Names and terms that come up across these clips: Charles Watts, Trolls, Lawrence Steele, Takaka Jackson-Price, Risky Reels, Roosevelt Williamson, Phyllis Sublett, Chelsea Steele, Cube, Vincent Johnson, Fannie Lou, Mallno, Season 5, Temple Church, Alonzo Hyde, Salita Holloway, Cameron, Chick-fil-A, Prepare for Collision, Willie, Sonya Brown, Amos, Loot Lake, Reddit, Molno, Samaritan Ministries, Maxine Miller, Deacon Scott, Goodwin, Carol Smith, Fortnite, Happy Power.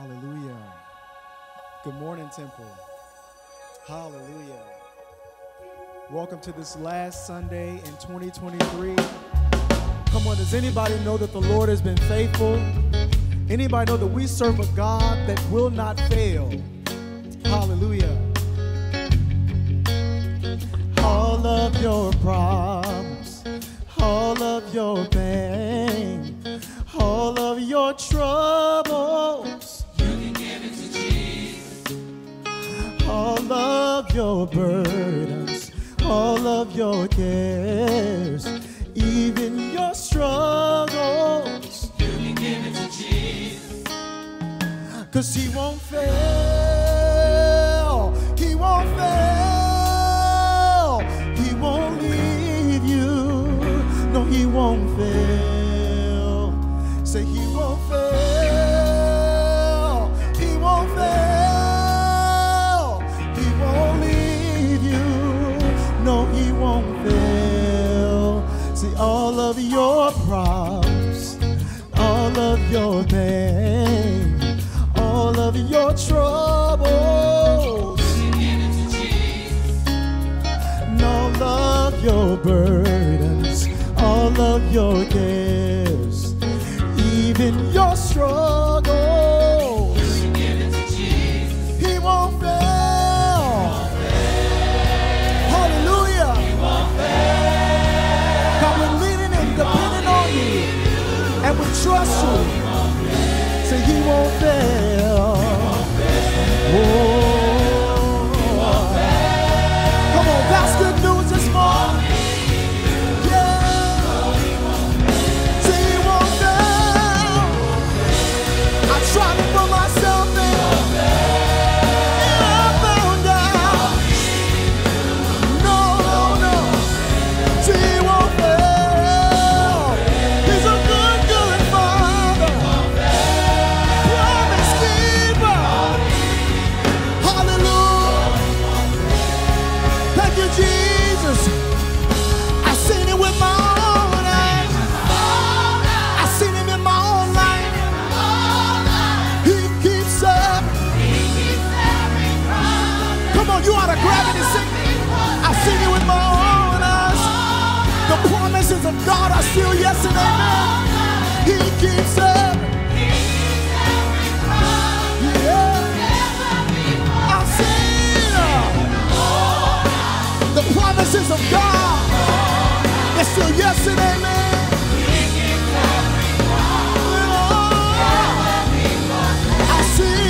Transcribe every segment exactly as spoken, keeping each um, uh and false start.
Hallelujah. Good morning, Temple. Hallelujah. Welcome to this last Sunday in twenty twenty-three. Come on, does anybody know that the Lord has been faithful? Anybody know that we serve a God that will not fail? Hallelujah. All of your problems, all of your pain, all of your troubles, you can give it to Jesus. All of your burdens, all of your cares, even your struggles, you can give it to Jesus. 'Cause he won't fail, he won't fail, he won't leave you, no he won't fail. Say he won't fail, he won't fail, he won't leave you, no he won't fail. See, all of your problems, all of your pain, all of your troubles, and all of your burdens, all of your cares, even your struggles, you can give it to Jesus. He won't fail. Hallelujah. He won't fail. God, we're leaning and depending on you, and we trust you. Say he won't fail. Oh, he won't fail. Come on, that's good news this morning. Trying to pull myself in, and I found out, no, no, no, see he won't fail. He's a good, good father, promise keeper. Hallelujah. Thank you, Jesus. I've seen it with my own eyes. I've seen him in my own life. You ought to grab it and sing. I've seen it with my own eyes. The promises of God are still yes and amen. He keeps up. Yeah. I've seen it. The promises of God are still yes and amen. I've seen it.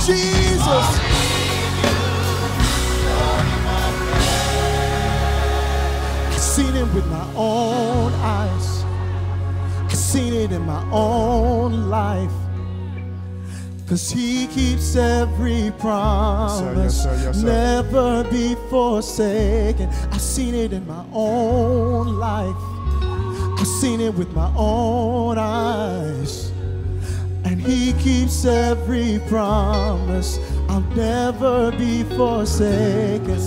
Jesus. with my own eyes. I've seen it in my own life. Cause he keeps every promise, yes, sir, yes, sir, yes, sir. Never be forsaken. I've seen it in my own life. I've seen it with my own eyes. And he keeps every promise. I'll never be forsaken.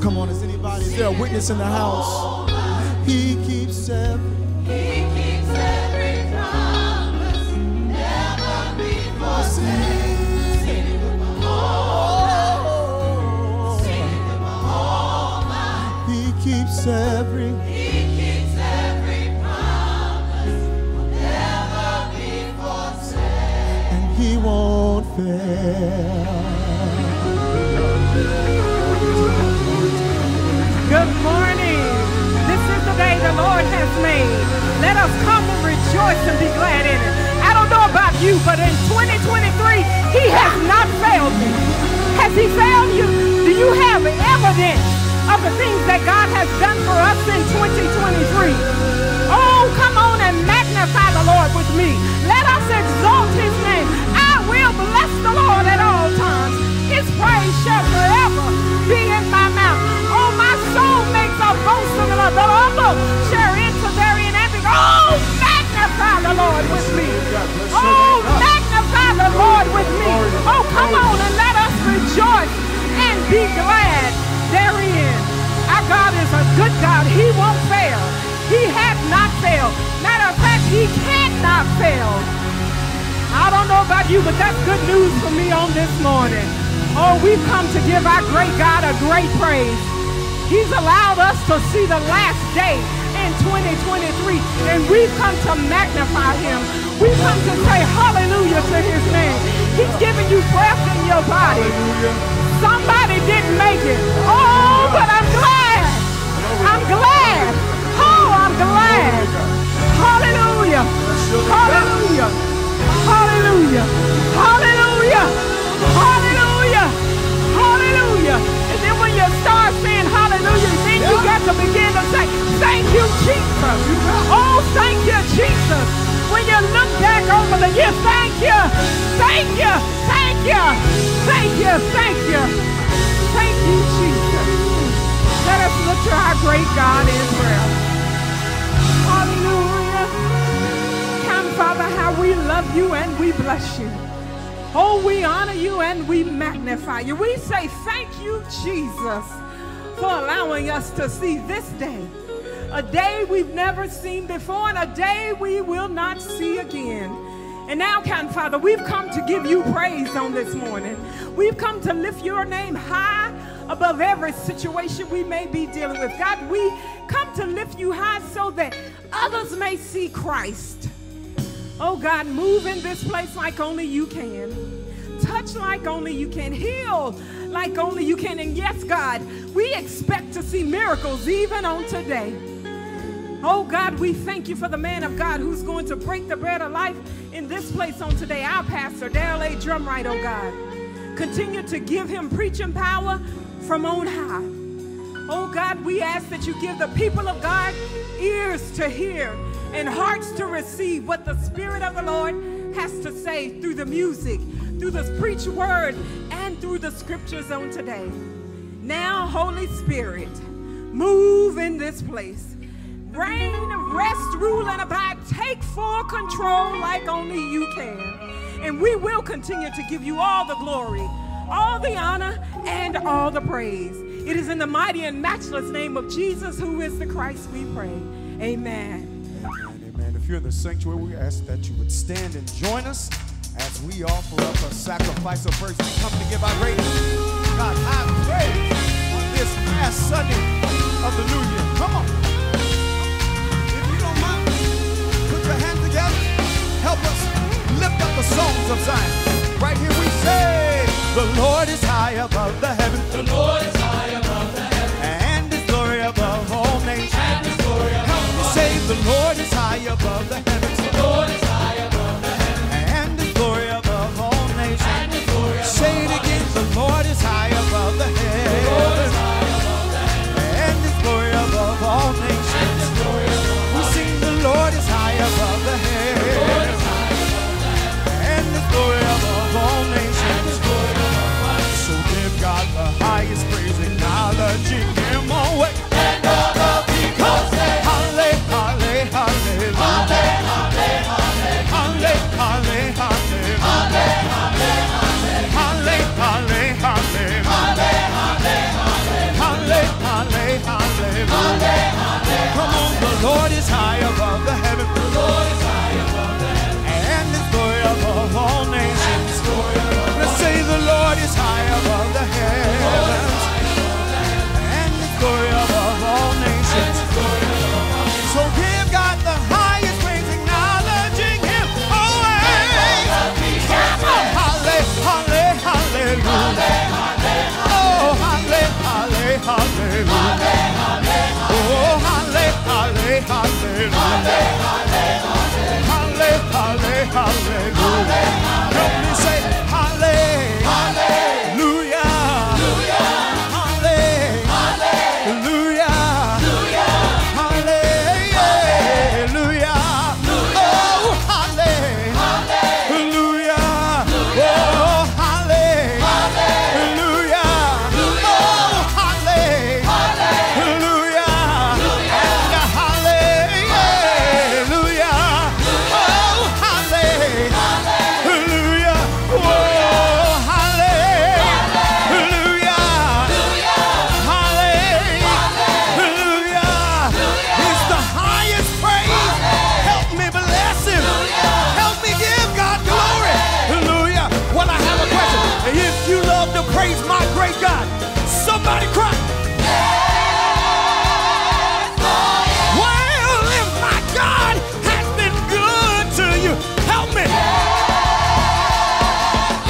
Come on, is anybody, is there a witness in the house? He keeps every promise. Never be forsaken. He keeps every promise. He won't fail. Good morning. This is the day the Lord has made. Let us come and rejoice and be glad in it. I don't know about you, but in twenty twenty-three, he has not failed me. Has he failed you? Do you have evidence of the things that God has done for us in twenty twenty-three? Oh, come on and magnify the Lord with me. Let us exalt his name. Bless the Lord at all times. His praise shall forever be in my mouth. Oh, my soul makes a boast of the Lord. The humble shall enter therein and be. Oh, magnify the Lord with me. Oh, magnify the Lord with me. Oh, come on and let us rejoice and be glad therein. Our God is a good God. He won't fail. He has not failed. Matter of fact, he cannot fail. I don't know about you, but that's good news for me on this morning. Oh, we've come to give our great God a great praise. He's allowed us to see the last day in twenty twenty-three, and we've come to magnify him. We've come to say hallelujah to his name. He's giving you breath in your body. Somebody didn't make it. Oh, but I'm glad. I'm glad. Oh, I'm glad. Hallelujah. Hallelujah. Hallelujah! Hallelujah! Hallelujah! Hallelujah! And then when you start saying hallelujah, then you got to begin to say, thank you, Jesus. Oh, thank you, Jesus. When you look back over the year, thank you. Thank you. Thank you. Thank you. Thank you. Thank you, Jesus. Let us look to our great God Israel. Hallelujah. Father, how we love you and we bless you. Oh, we honor you and we magnify you. We say thank you, Jesus, for allowing us to see this day, a day we've never seen before and a day we will not see again. And now, kind Father, we've come to give you praise on this morning. We've come to lift your name high above every situation we may be dealing with. God, we come to lift you high so that others may see Christ. Oh, God, move in this place like only you can. Touch like only you can. Heal like only you can. And yes, God, we expect to see miracles even on today. Oh, God, we thank you for the man of God who's going to break the bread of life in this place on today. Our pastor, Darrell A. Drumwright, oh, God. Continue to give him preaching power from on high. Oh, God, we ask that you give the people of God ears to hear and hearts to receive what the Spirit of the Lord has to say through the music, through the preached word, and through the scriptures on today. Now, Holy Spirit, move in this place. Reign, rest, rule, and abide. Take full control like only you can. And we will continue to give you all the glory, all the honor, and all the praise. It is in the mighty and matchless name of Jesus, who is the Christ, we pray. Amen. If you're in the sanctuary, we ask that you would stand and join us as we offer up a sacrifice of praise. We come to give our great God high praise on this last Sunday of the new year. Come on. If you don't mind, put your hands together. Help us lift up the songs of Zion. Right here we say, the Lord is high above the heavens. The Lord is high above the heavens. And his glory above all nations. And his glory above all nations. Say, the Lord is high above the heavens, the Lord is high above the heavens, and his glory above all nations, and his glory above all nations. Say it again, the Lord is high above the heavens, the Lord is high above the heavens, and his praise my great God. Somebody cry. Yes, Lord, yes. Well, if my God has been good to you, help me. Yes,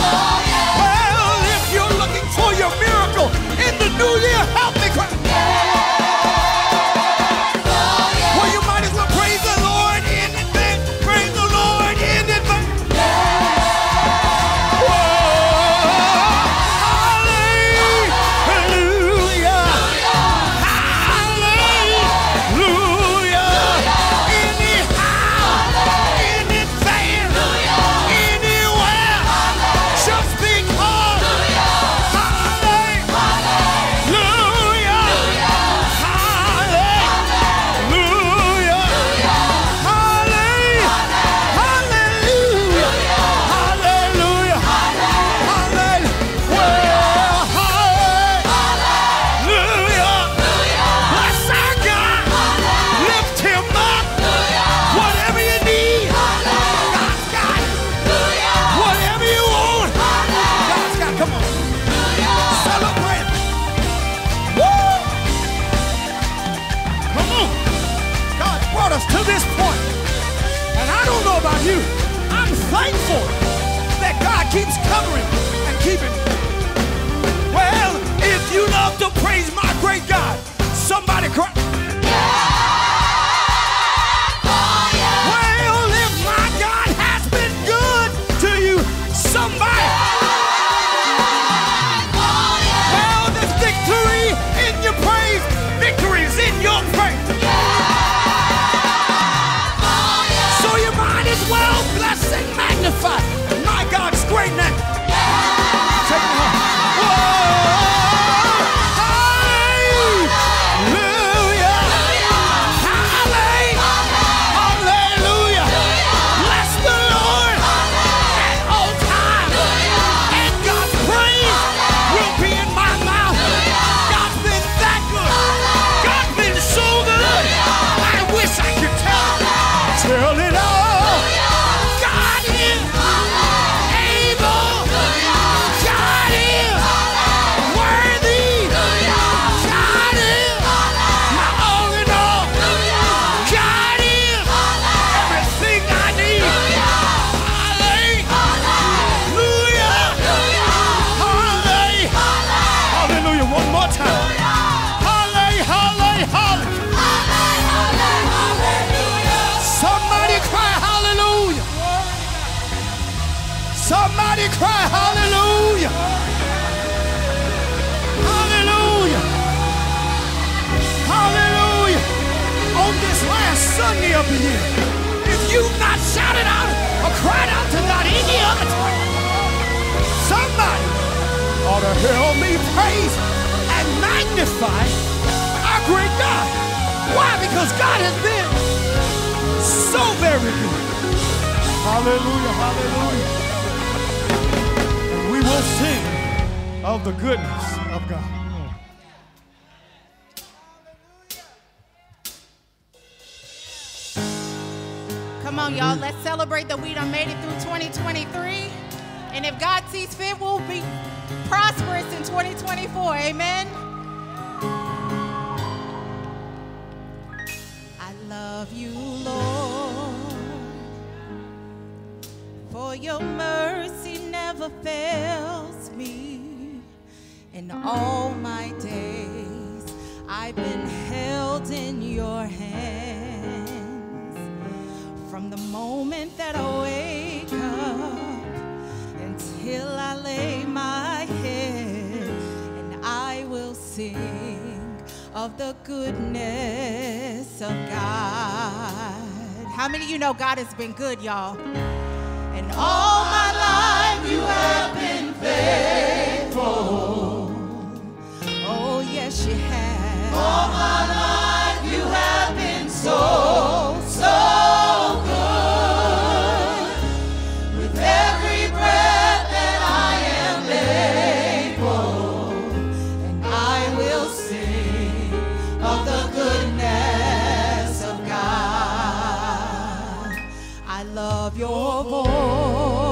Lord, yes. Well, if you're looking for your miracle in the new year, help me cry. Yes, Lord, yes. Well, you might as well praise the Lord in advance. Praise the Lord in advance. Cry hallelujah. Hallelujah. Hallelujah. On this last Sunday of the year, if you've not shouted out or cried out to God any other time, somebody ought to help me praise and magnify our great God. Why? Because God has been so very good. Hallelujah, hallelujah. We'll sing of the goodness of God. Come on, y'all. Let's celebrate that we done made it through twenty twenty-three. And if God sees fit, we'll be prosperous in twenty twenty-four. Amen. I love you, Lord, for your mercy never fails me. In all my days, I've been held in your hands. From the moment that I wake up until I lay my head, and I will sing of the goodness of God. How many of you know God has been good, y'all? And all my life you have been faithful. Oh, yes, you have. All my life you have been so, so good. With every breath that I am able, and I will sing of the goodness of God. I love your voice.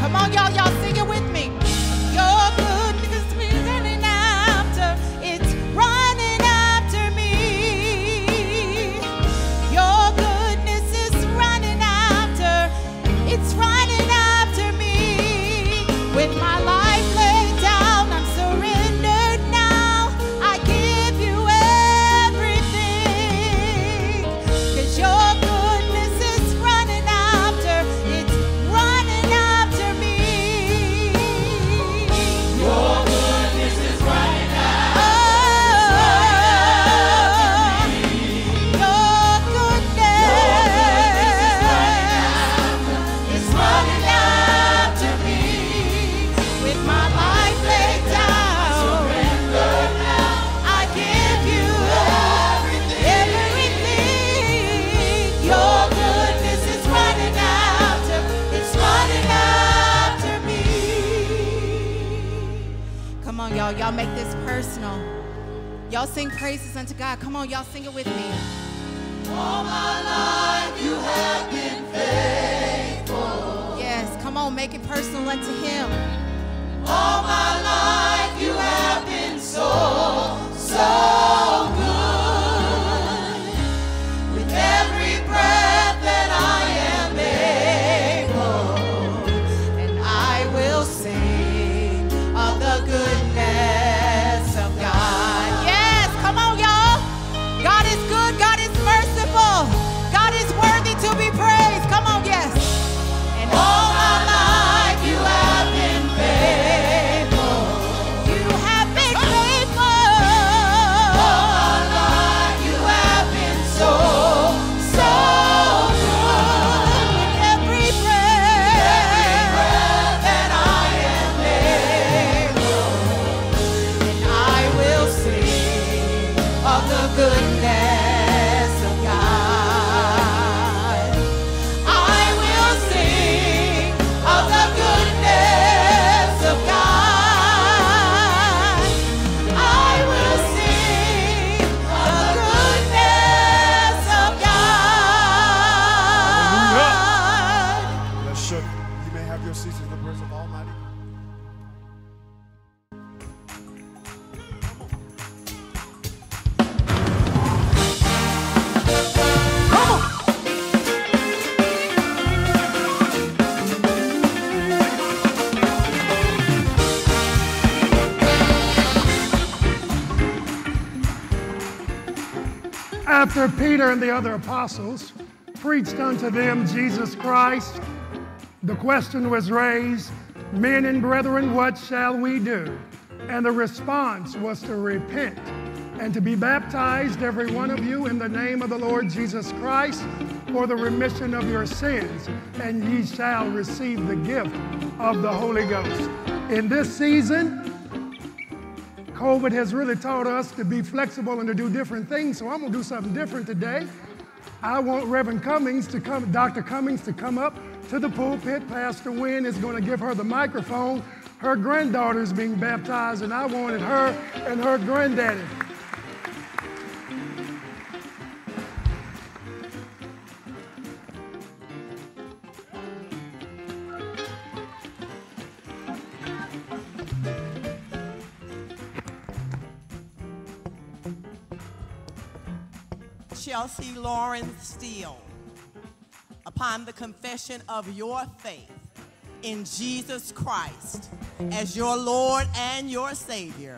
Come on, y'all, y'all sing it with me. Your goodness is running after, it's running after me. Your goodness is running after, it's running after me. With my life laid down, I'm surrendered now. I give you everything, 'cause your goodness is running after, it's running after me. Your goodness is running after me. Your goodness is running after me. With my life laid down, I give you everything. Your goodness is running after, it's running after me. Come on, y'all, y'all make this personal. Y'all sing praises unto God. Come on, y'all sing it with me. All my life you have been faithful. Yes, come on, make it personal unto Him. All my life you have been so, so good. With every breath that I am able, and I will sing of the goodness of God. Yes, come on, y'all. God is good. God is merciful. God is worthy to be praised. Come on, yes. And all my life you have been faithful. You have been faithful. All my life you have been so, so good. With every breath that I am able, and I will sing of the goodness of God. I will sing of the goodness of God. I will sing of the goodness of God. That shook. You may have your seats as the presence of Almighty. After Peter and the other apostles preached unto them Jesus Christ, the question was raised, men and brethren, what shall we do? And the response was to repent and to be baptized, every one of you, in the name of the Lord Jesus Christ for the remission of your sins, and ye shall receive the gift of the Holy Ghost. In this season, COVID has really taught us to be flexible and to do different things, so I'm gonna do something different today. I want Reverend Cummings to come, Doctor Cummings to come up to the pulpit. Pastor Wynn is gonna give her the microphone. Her granddaughter's being baptized, and I wanted her and her granddaddy. Chelsea Lawrence Steele, upon the confession of your faith in Jesus Christ as your Lord and your Savior,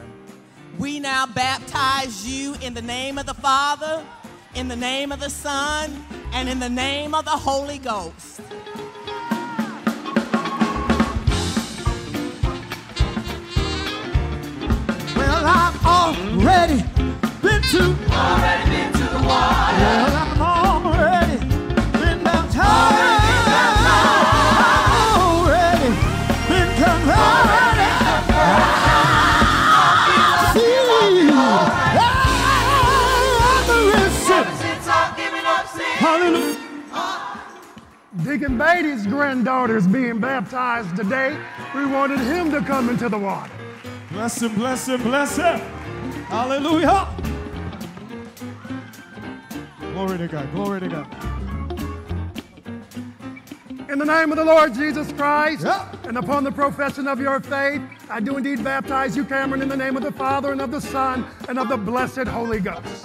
we now baptize you in the name of the Father, in the name of the Son, and in the name of the Holy Ghost. Well, I've already been to already been the water. Well, I've already been baptized. Already been converted. See, I'm the risen. Hallelujah. Deacon Beatty's granddaughter is being baptized today. We wanted him to come into the water. Bless him, bless him, bless him. Hallelujah. Glory to God, glory to God. In the name of the Lord Jesus Christ, yep. and upon the profession of your faith, I do indeed baptize you, Cameron, in the name of the Father, and of the Son, and of the blessed Holy Ghost.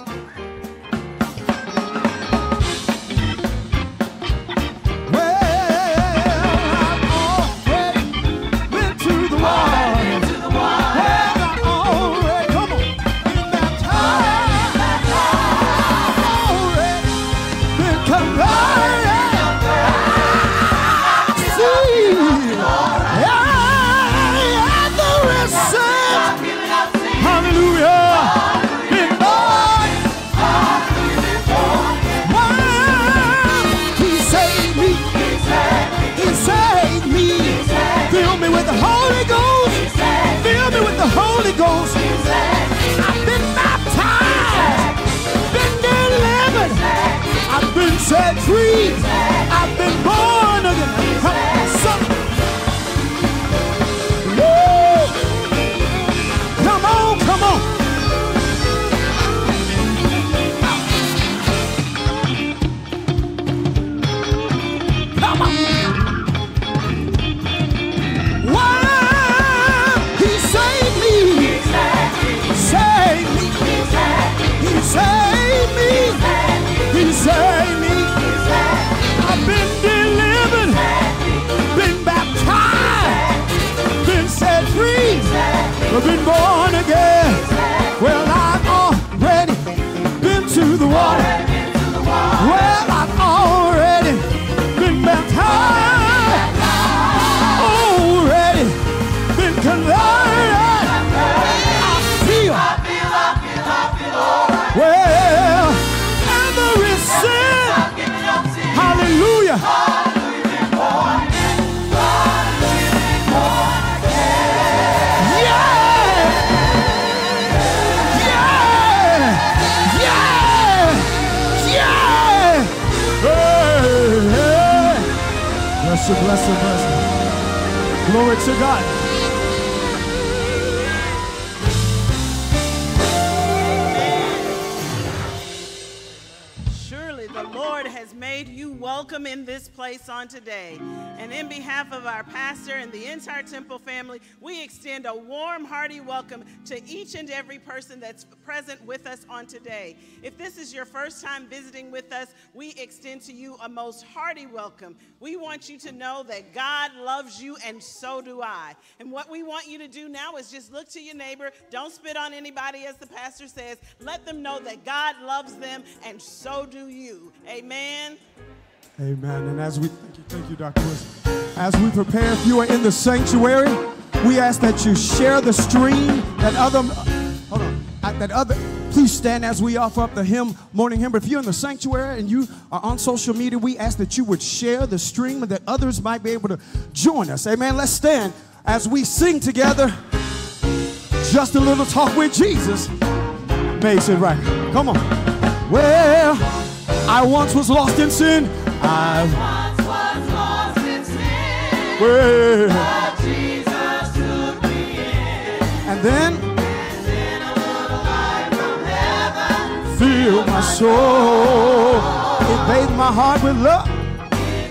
Set free. I've been born again. Come on, come on. Come on. Why? He saved me. He saved me. He saved me. He saved me. Been delivered, been baptized, been set free, been born again. Well, I've already been to the water. Well, I've already been baptized, already been converted. I feel, I feel, I feel, I feel alright. Well, and the receive. Hallelujah. Yeah. Yeah. Yeah. Yeah. Hey, hey. Bless you, bless you, bless you. Glory to God. Surely the Lord has made you welcome in this place on today. And in behalf of our pastor and the entire Temple family, we extend a warm, hearty welcome to each and every person that's present with us on today. If this is your first time visiting with us, we extend to you a most hearty welcome. We want you to know that God loves you, and so do I. And what we want you to do now is just look to your neighbor. Don't spit on anybody, as the pastor says. Let them know that God loves them, and so do you. Amen. Amen. And as we, thank you, thank you, Doctor Wilson. As we prepare, if you are in the sanctuary, we ask that you share the stream, that other, hold on, that other, please stand as we offer up the hymn, morning hymn. But if you're in the sanctuary and you are on social media, we ask that you would share the stream and that others might be able to join us. Amen. Let's stand as we sing together, just a little talk with Jesus. Makes it right. Come on. Well, I once was lost in sin. I once was lost in sin, well, but Jesus took me in. And then, and then a little light from heaven filled my soul. It bathed my heart with love. It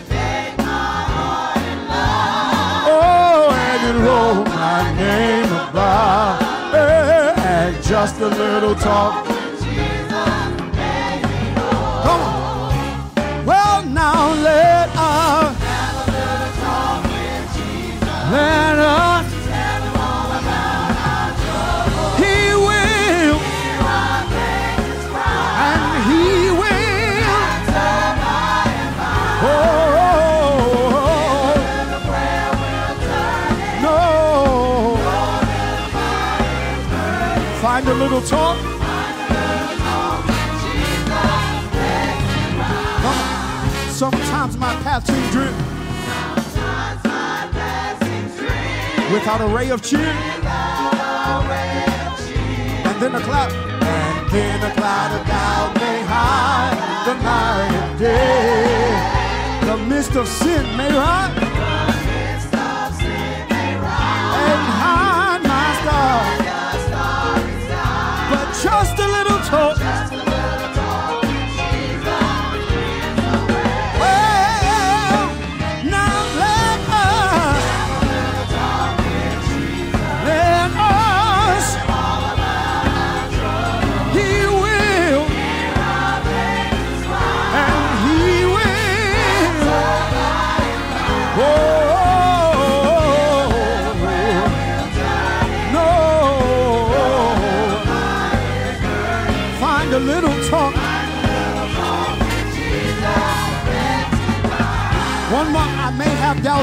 bathed my heart in love. Oh, and, and it wrote my name above. Hey, and just a little talk. Now let us have a little talk with Jesus. Let us tell him all about our troubles. He will hear our praises cry, and he will answer by and by. Oh, little prayer will turn it. No, no little body's burning. Find a little talk. Sometimes my path seems dreary. Sometimes my path seems dreary. Without a ray of cheer. Without a ray of cheer. And then a cloud. And then a cloud of doubt may hide the night and day. The mist of sin may hide. The mist of sin may rise. And hide my star. But just a little talk. No!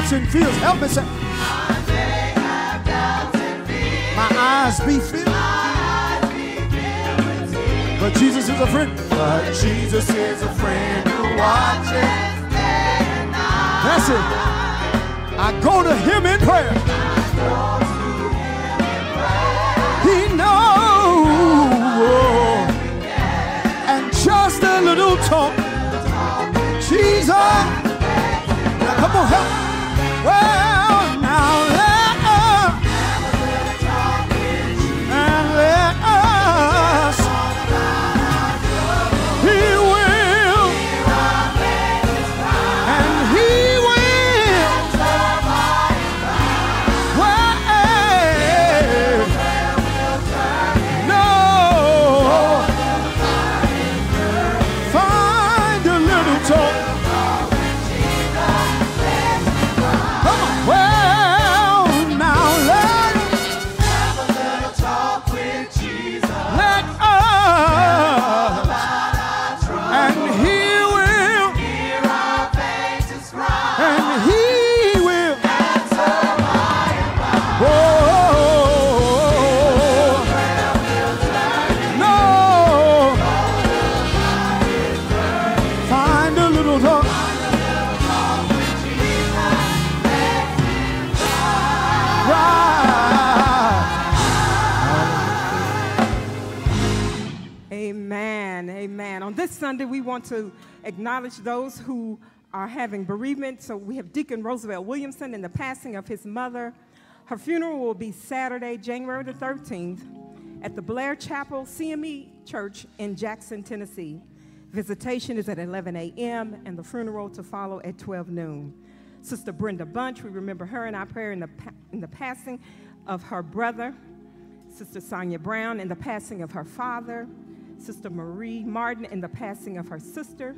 doubts and fears. Help me say, I may have doubts and fears. My eyes be filled. My eyes be filled with tears. But Jesus is a friend. But Jesus is a friend who watches day and night. That's it. I go to him in prayer. I go to him in prayer. He knows. And just a little talk. Jesus. Come on, help. Well, now let us and let us. He will and he will. Well, no. Find a little talk. Sunday, we want to acknowledge those who are having bereavement. So we have Deacon Roosevelt Williamson in the passing of his mother. Her funeral will be Saturday, January the thirteenth, at the Blair Chapel C M E Church in Jackson, Tennessee. Visitation is at eleven a m and the funeral to follow at twelve noon. Sister Brenda Bunch, we remember her in our prayer in the, in the passing of her brother. Sister Sonya Brown in the passing of her father. Sister Marie Martin in the passing of her sister,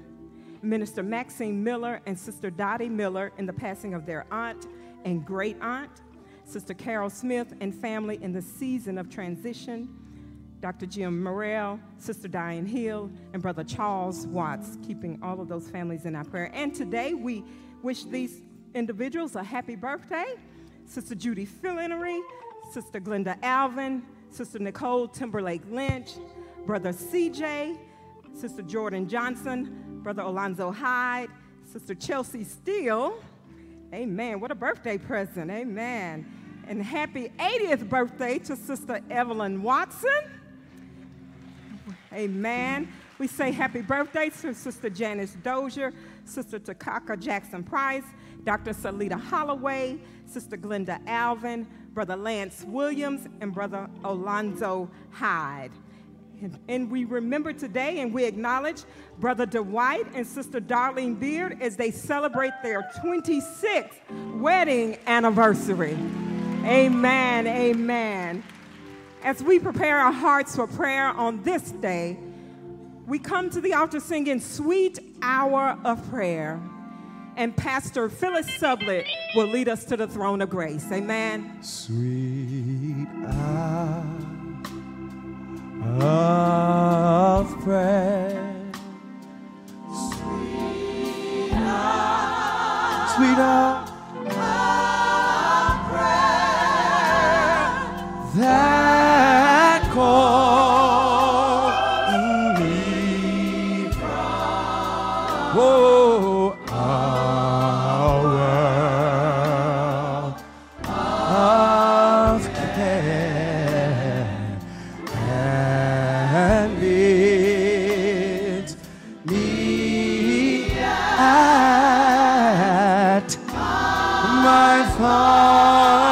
Minister Maxine Miller and Sister Dottie Miller in the passing of their aunt and great aunt, Sister Carol Smith and family in the season of transition, Doctor Jim Morrell, Sister Diane Hill, and Brother Charles Watts, keeping all of those families in our prayer. And today we wish these individuals a happy birthday, Sister Judy Flannery, Sister Glenda Alvin, Sister Nicole Timberlake Lynch, Brother C J, Sister Jordan Johnson, Brother Alonzo Hyde, Sister Chelsea Steele. Amen. What a birthday present. Amen. And happy eightieth birthday to Sister Evelyn Watson. Amen. We say happy birthday to Sister Janice Dozier, Sister Takaka Jackson-Price, Doctor Salita Holloway, Sister Glenda Alvin, Brother Lance Williams, and Brother Alonzo Hyde. And we remember today and we acknowledge Brother Dwight and Sister Darlene Beard as they celebrate their twenty-sixth wedding anniversary. Amen, amen. As we prepare our hearts for prayer on this day, we come to the altar singing Sweet Hour of Prayer. And Pastor Phyllis Sublett will lead us to the throne of grace. Amen. Sweet hour of prayer, sweet hour, sweet hour of prayer, that call me from oh, our world of care. My Father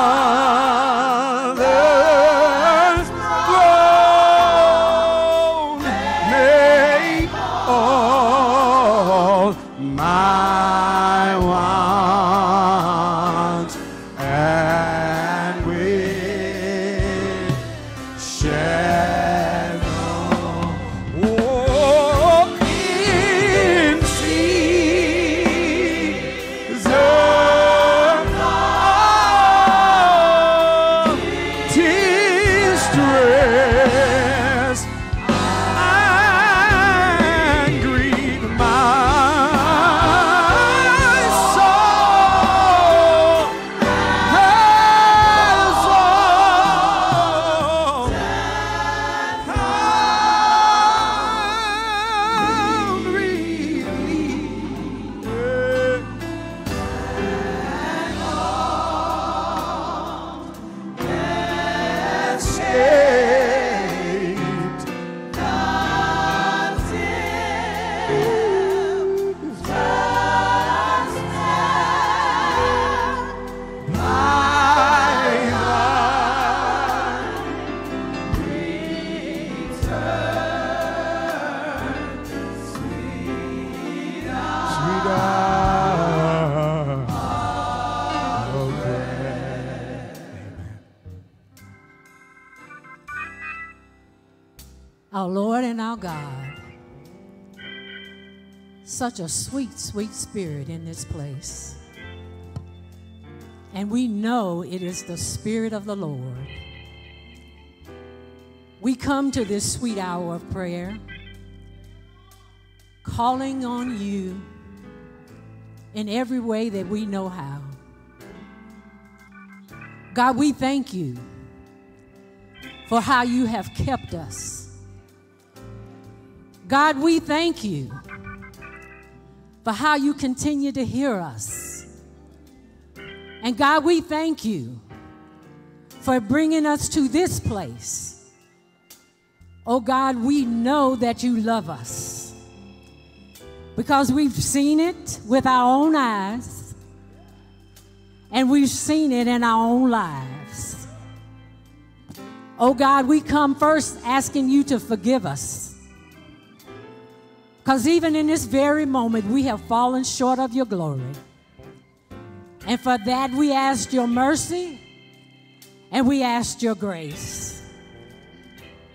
our Lord and our God. Such a sweet, sweet spirit in this place. And we know it is the Spirit of the Lord. We come to this sweet hour of prayer, calling on you in every way that we know how. God, we thank you for how you have kept us. God, we thank you for how you continue to hear us. And God, we thank you for bringing us to this place. Oh God, we know that you love us because we've seen it with our own eyes and we've seen it in our own lives. Oh God, we come first asking you to forgive us. Because even in this very moment, we have fallen short of your glory. And for that, we ask your mercy and we ask your grace.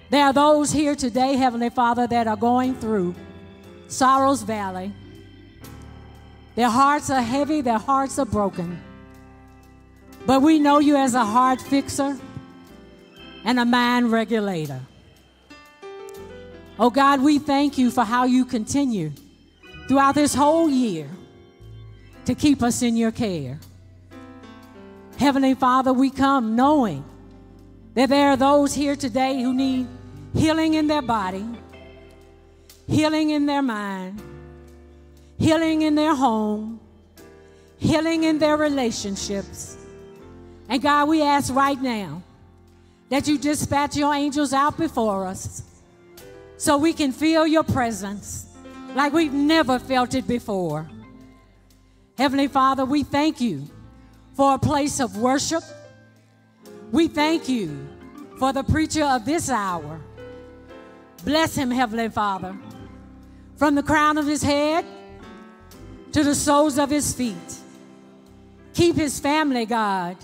There are those here today, Heavenly Father, that are going through sorrow's valley. Their hearts are heavy, their hearts are broken. But we know you as a heart fixer and a mind regulator. Oh God, we thank you for how you continue throughout this whole year to keep us in your care. Heavenly Father, we come knowing that there are those here today who need healing in their body, healing in their mind, healing in their home, healing in their relationships. And God, we ask right now that you dispatch your angels out before us, so we can feel your presence like we've never felt it before. Heavenly Father, we thank you for a place of worship. We thank you for the preacher of this hour. Bless him, Heavenly Father, from the crown of his head to the soles of his feet. Keep his family, God.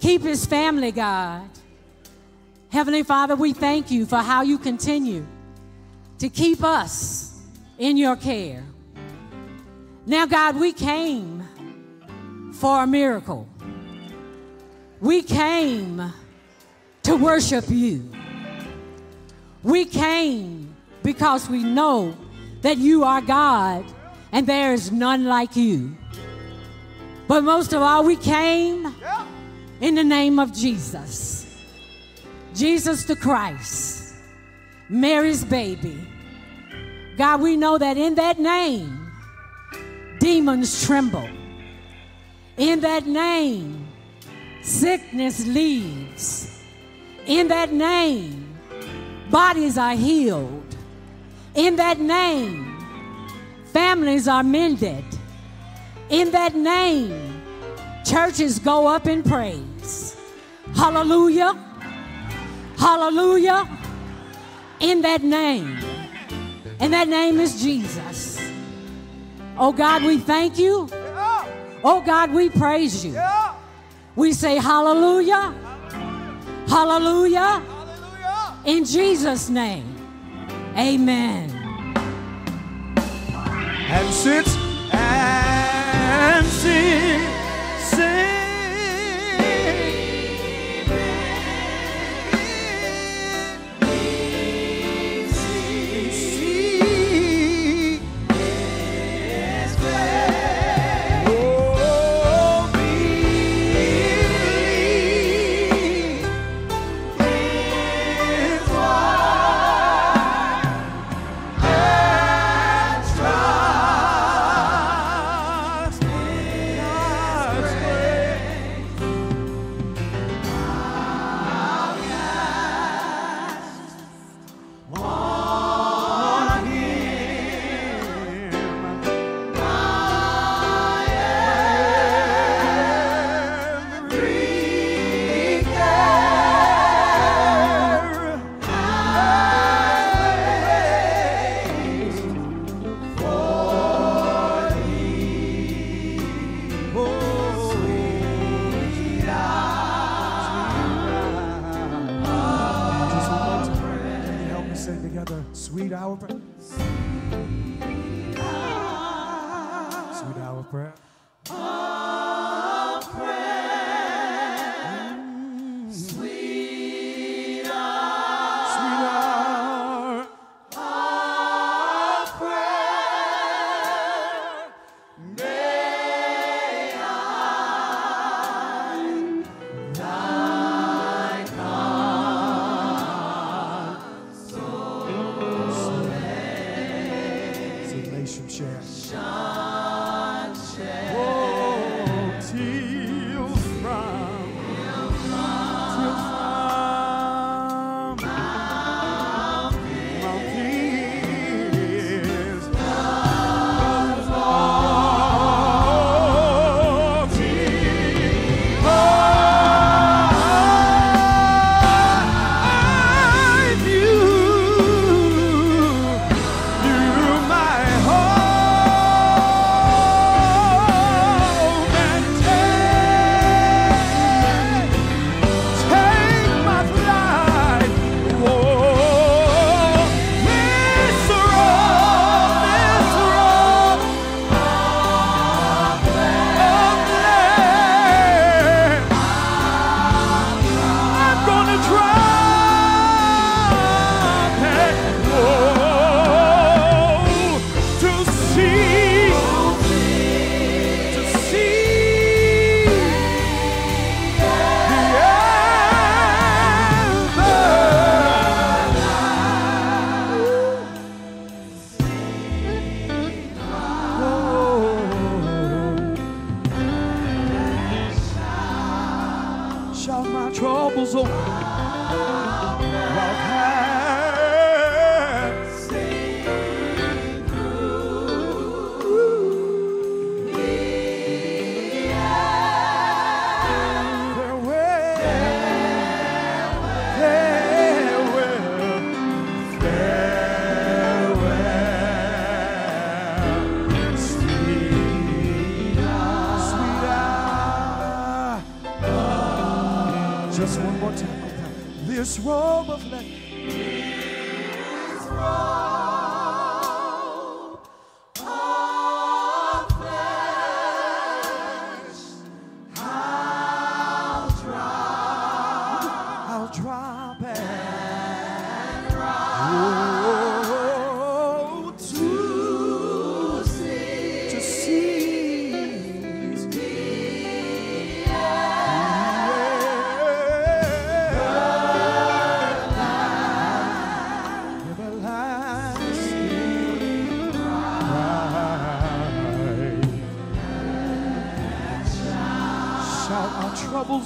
Keep his family, God. Heavenly Father, we thank you for how you continue to keep us in your care. Now, God, we came for a miracle. We came to worship you. We came because we know that you are God and there is none like you. But most of all, we came in the name of Jesus. Jesus the Christ, Mary's baby. God, we know that in that name, demons tremble. In that name, sickness leaves. In that name, bodies are healed. In that name, families are mended. In that name, churches go up in praise. Hallelujah. Hallelujah, in that name, and that name is Jesus. Oh God, we thank you. Oh God, we praise you. We say hallelujah, hallelujah, in Jesus' name, amen. And sit, and sit, sit. sweet hour of prayer. Sweet hour, sweet hour of prayer. Of prayer. Mm. Sweet hour, sweet hour of prayer. May I thy God so may. It's a nation share.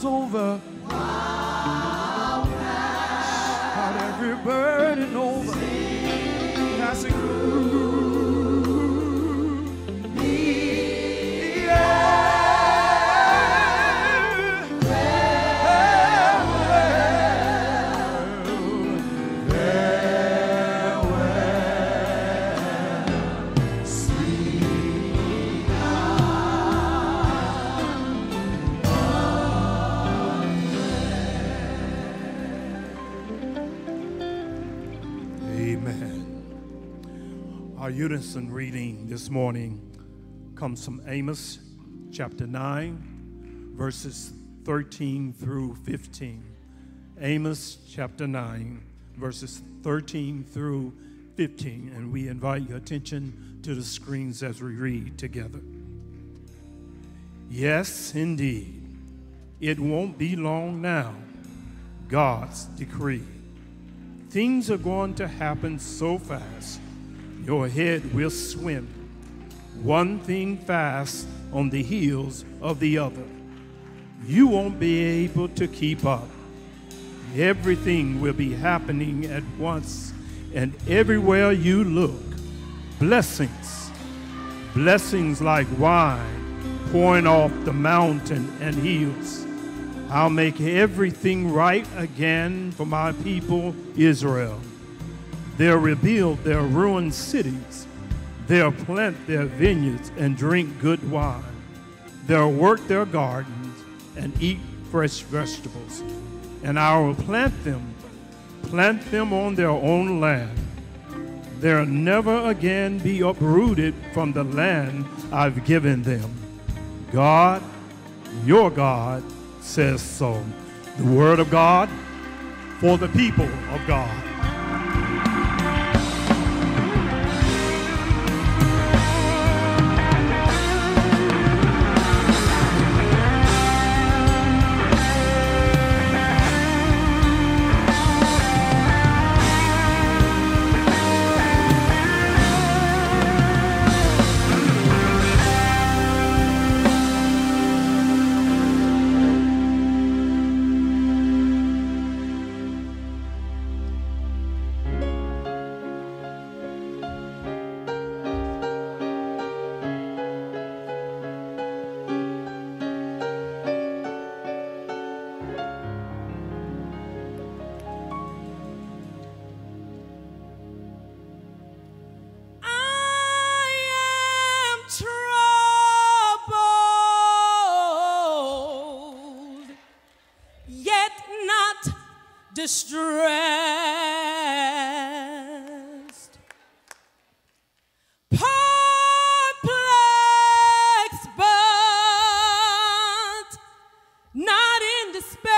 Over, out every burden over, passing through me. Yeah, farewell, farewell, sweet Our unison reading this morning comes from Amos chapter nine, verses thirteen through fifteen. Amos chapter nine, verses thirteen through fifteen, and we invite your attention to the screens as we read together. Yes, indeed, it won't be long now, God's decree. Things are going to happen so fast, your head will swim, one thing fast on the heels of the other. You won't be able to keep up. Everything will be happening at once, and everywhere you look, blessings, blessings like wine pouring off the mountain and hills. I'll make everything right again for my people Israel. They'll rebuild their ruined cities. They'll plant their vineyards and drink good wine. They'll work their gardens and eat fresh vegetables. And I will plant them, plant them on their own land. they'll never again be uprooted from the land I've given them. God, your God, says so. The word of God for the people of God. Distressed, perplexed, but not in despair.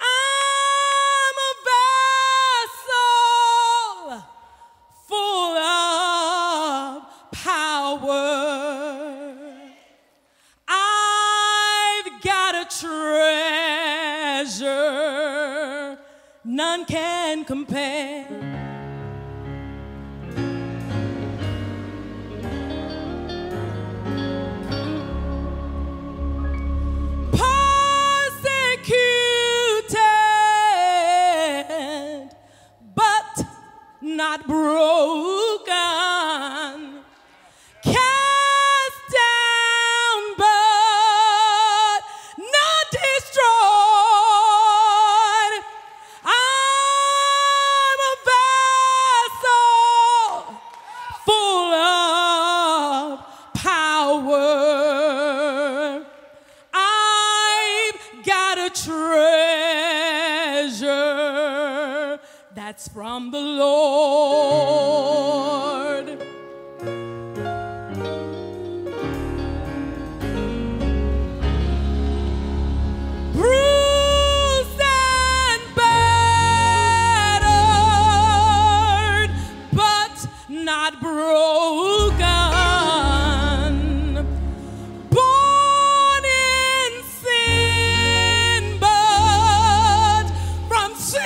I'm a vessel full of power. I've got a treasure none can compare. Persecuted, but not broken. That's from the Lord. Bruised and battered, but not broken. Born in sin, but from sin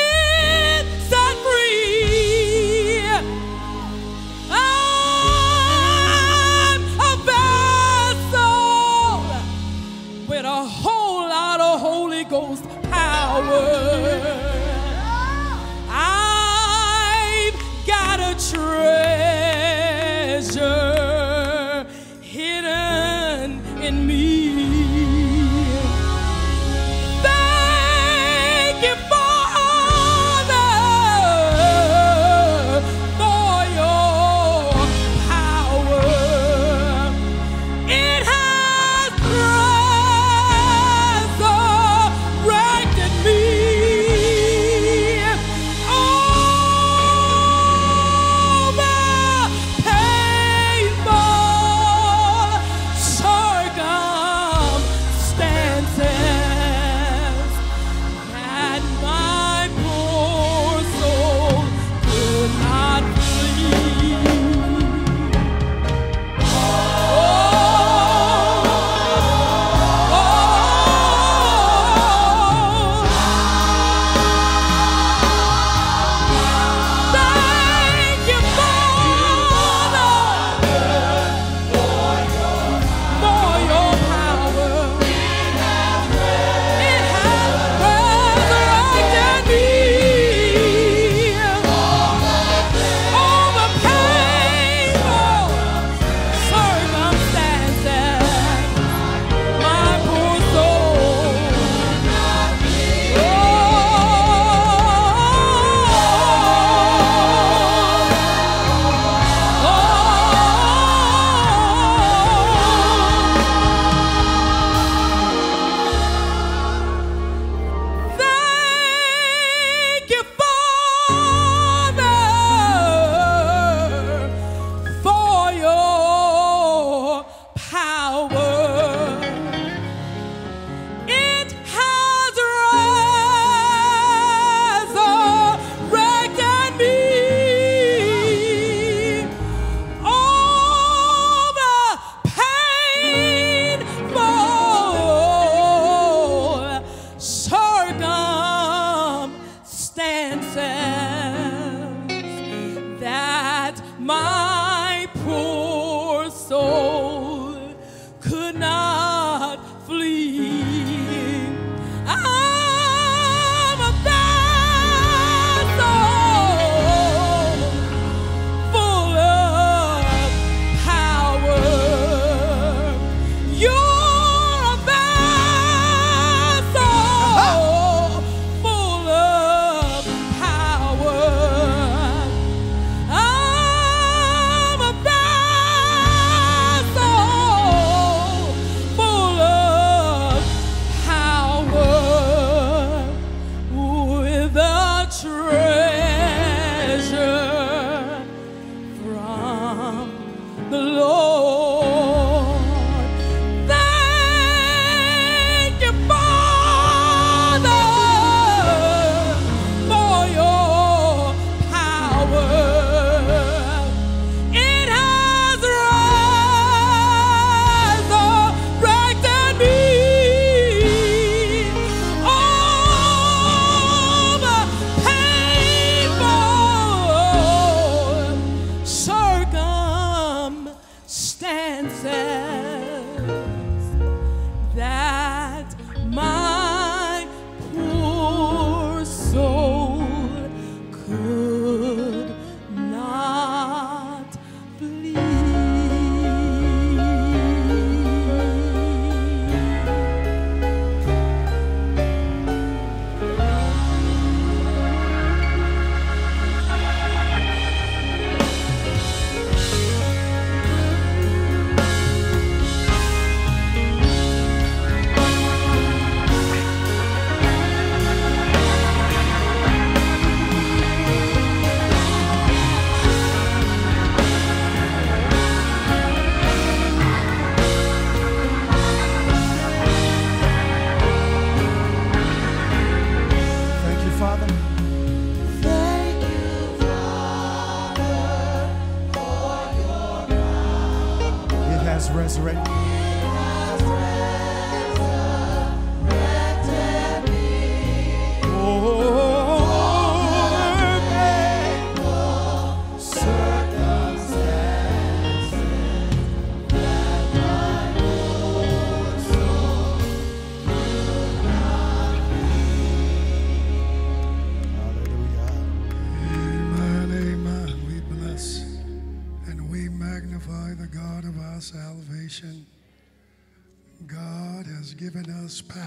given us power.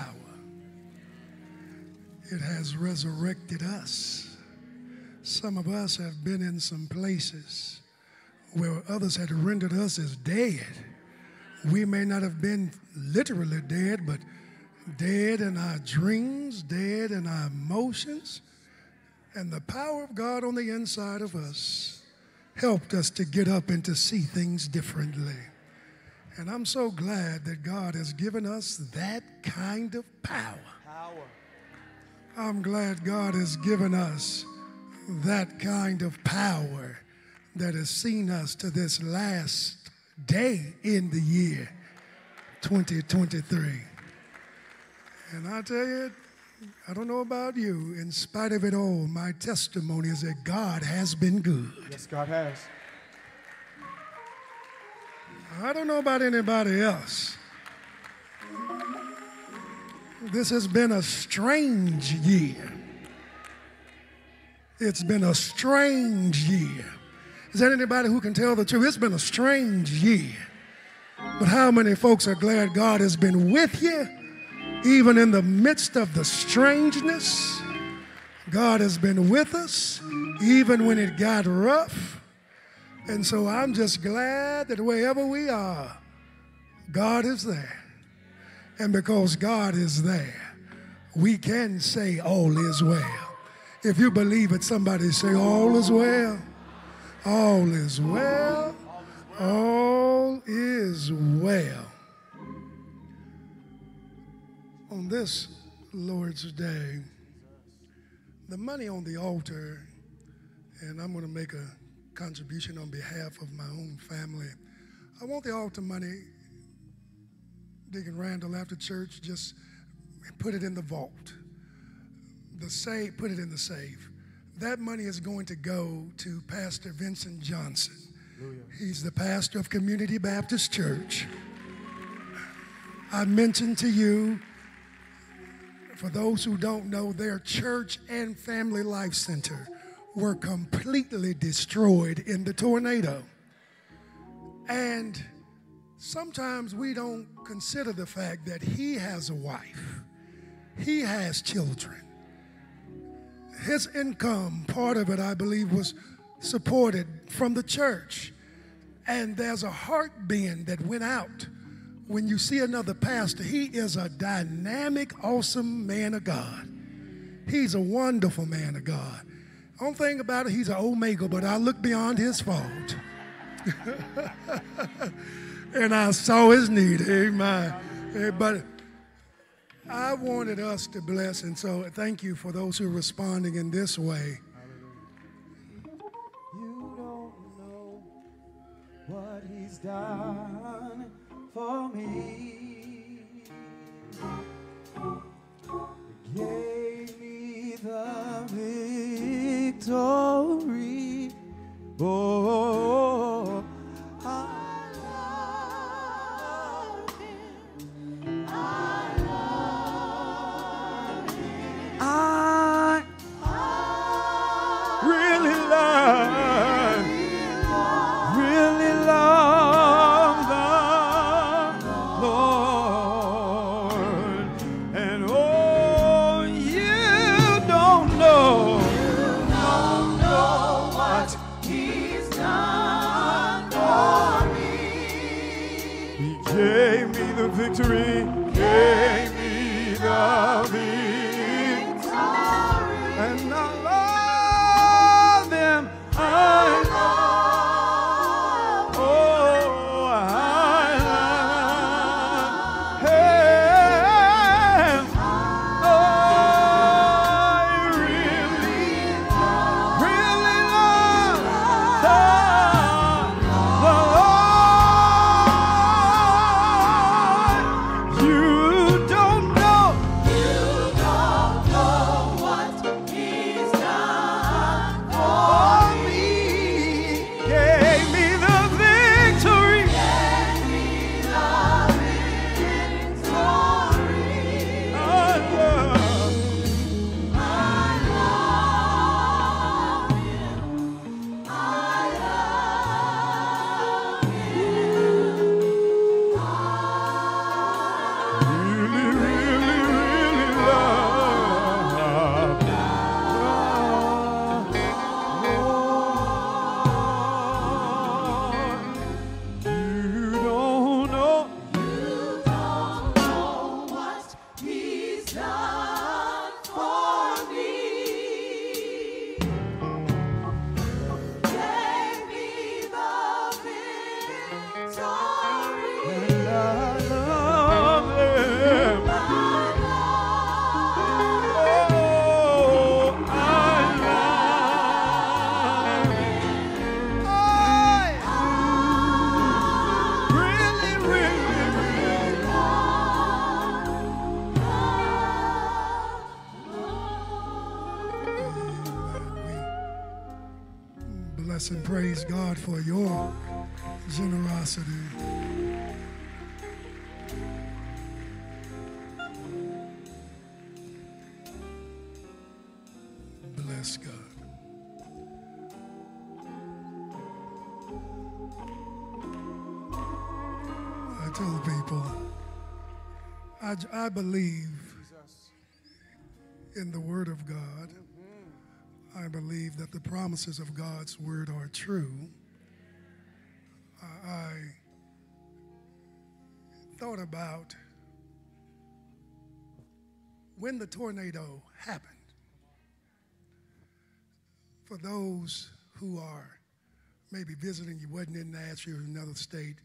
It has resurrected us. Some of us have been in some places where others had rendered us as dead. We may not have been literally dead, but dead in our dreams, dead in our emotions. And the power of God on the inside of us helped us to get up and to see things differently. And I'm so glad that God has given us that kind of power. Power. I'm glad God has given us that kind of power that has seen us to this last day in the year twenty twenty-three. And I tell you, I don't know about you, in spite of it all, my testimony is that God has been good. Yes, God has. I don't know about anybody else. This has been a strange year. It's been a strange year. Is there anybody who can tell the truth? It's been a strange year. But how many folks are glad God has been with you? Even in the midst of the strangeness, God has been with us, even when it got rough. And so I'm just glad that wherever we are, God is there. And because God is there, we can say all is well. If you believe it, somebody say all is well. All is well. All is well. On this Lord's Day, the money on the altar, and I'm going to make a contribution on behalf of my own family. I want the altar money, Deacon Randall, after church, just put it in the vault. The safe, put it in the safe. That money is going to go to Pastor Vincent Johnson. Hallelujah. He's the pastor of Community Baptist Church. I mentioned to you, for those who don't know, their church and family life center were completely destroyed in the tornado. And sometimes we don't consider the fact that he has a wife. He has children. His income, part of it, I believe, was supported from the church. And there's a heart being that went out. When you see another pastor, he is a dynamic, awesome man of God. He's a wonderful man of God. Only thing about it, he's an omega, but I looked beyond his fault. And I saw his need, amen. But I wanted us to bless, and so thank you for those who are responding in this way. You don't know what he's done for me. He gave me the victory. Oh, I love him. I love him. I, I really love him. Really love. Victory gave me the victory, and I love them. I love, oh, I love him. I really, really love him. And praise God for your generosity. Bless God. I told people, I, I believe in the Word of God. I believe that the promises of God's word are true. I thought about when the tornado happened. For those who are maybe visiting, you wasn't in Nashville or another state,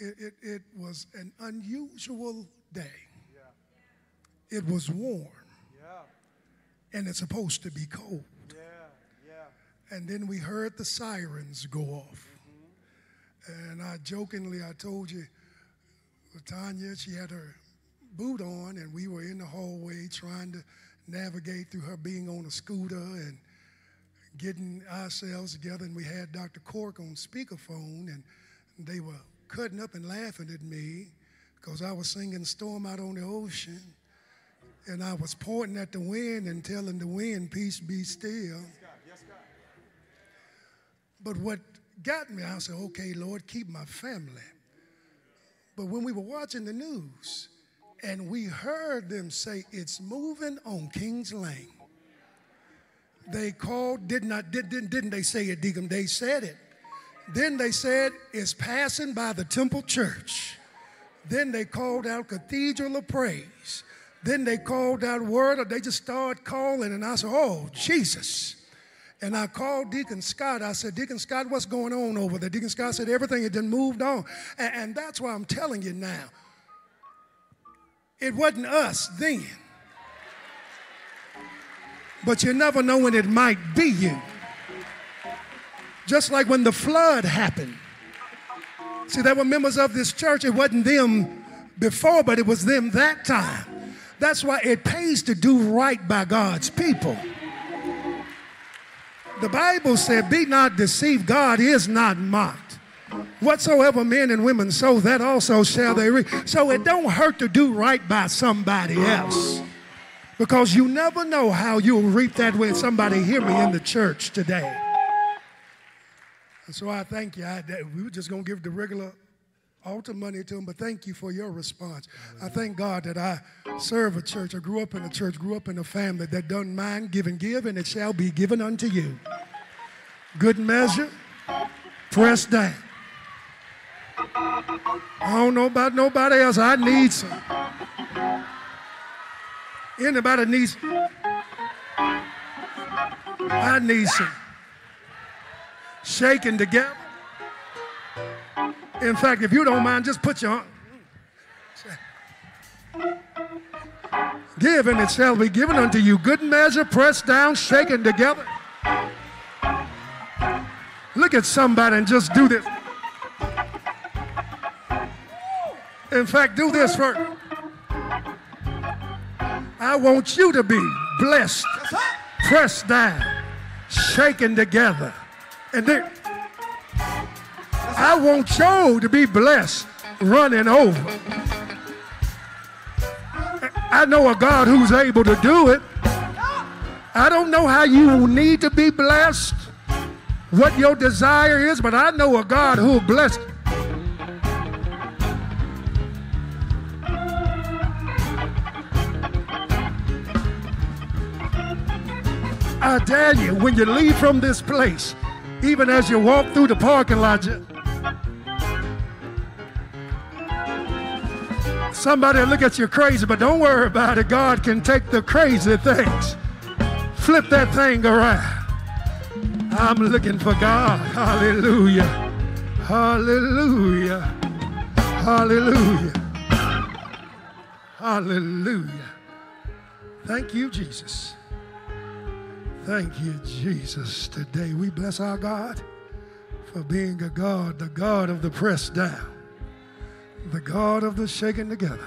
it, it, it was an unusual day. Yeah. It was warm. And it's supposed to be cold. Yeah, yeah. And then we heard the sirens go off. Mm-hmm. And I jokingly, I told you, Tanya, she had her boot on, and we were in the hallway trying to navigate through her being on a scooter and getting ourselves together. And we had Doctor Cork on speakerphone, and they were cutting up and laughing at me because I was singing Storm Out on the Ocean. And I was pointing at the wind and telling the wind, peace be still. Yes, God. Yes, God. But what got me, I said, okay, Lord, keep my family. But when we were watching the news and we heard them say, it's moving on King's Lane. They called, did not, did, didn't, didn't they say it, Deacon? They said it. Then they said, it's passing by the Temple Church. Then they called out Cathedral of Praise. Then they called out word, or they just started calling, and I said, oh, Jesus. And I called Deacon Scott. I said, Deacon Scott, what's going on over there? Deacon Scott said, everything had then moved on. And, and that's why I'm telling you now. It wasn't us then. But you never know when it might be you. Just like when the flood happened. See, there were members of this church. It wasn't them before, but it was them that time. That's why it pays to do right by God's people. The Bible said, be not deceived, God is not mocked. Whatsoever men and women sow, that also shall they reap. So it don't hurt to do right by somebody else, because you never know how you'll reap that way. Somebody hear me in the church today. And so I thank you. I, we were just going to give the regular altar money to him, but thank you for your response. I thank God that I serve a church. I grew up in a church, grew up in a family that doesn't mind give and give, and it shall be given unto you. Good measure, pressed down. I don't know about nobody else. I need some. Anybody needs? I need some. Shaking together. In fact, if you don't mind, just put your hand. Give, and it shall be given unto you. Good measure, pressed down, shaken together. Look at somebody and just do this. In fact, do this first. I want you to be blessed, pressed down, shaken together. And then I want you to be blessed, running over. I know a God who's able to do it. I don't know how you need to be blessed, what your desire is, but I know a God who'll bless. I tell you, when you leave from this place, even as you walk through the parking lot, Somebody look at you crazy, but don't worry about it. God can take the crazy things, flip that thing around. I'm looking for God. Hallelujah. Hallelujah. Hallelujah. Hallelujah. Thank you, Jesus. Thank you, Jesus. Today we bless our God for being a God, the God of the pressed down, the God of the shaken together,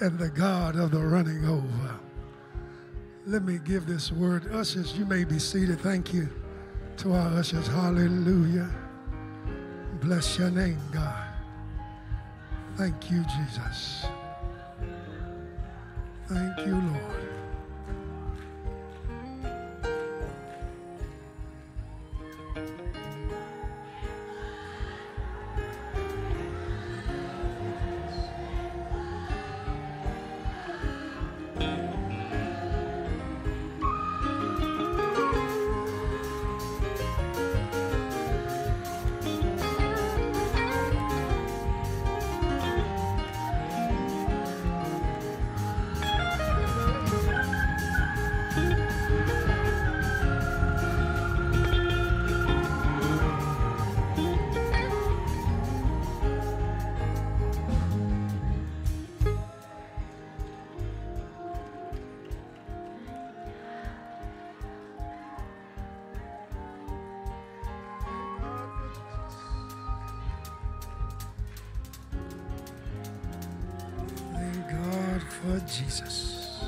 and the God of the running over. Let me give this word. Ushers, you may be seated. Thank you to our ushers. Hallelujah. Bless your name, God. Thank you, Jesus. Thank you, Lord. Jesus.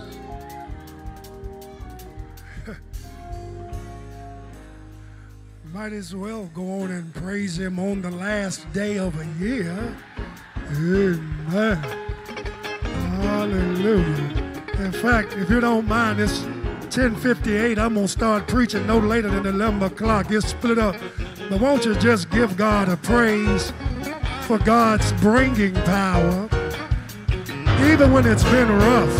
Might as well go on and praise him on the last day of a year. Amen. Hallelujah. In fact, if you don't mind, it's ten fifty-eight. I'm going to start preaching no later than eleven o'clock. It's split up. But won't you just give God a praise for God's bringing power? Even when it's been rough.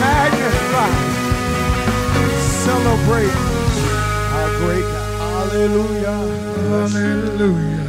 I magnify, celebrate our great God. Hallelujah. Hallelujah.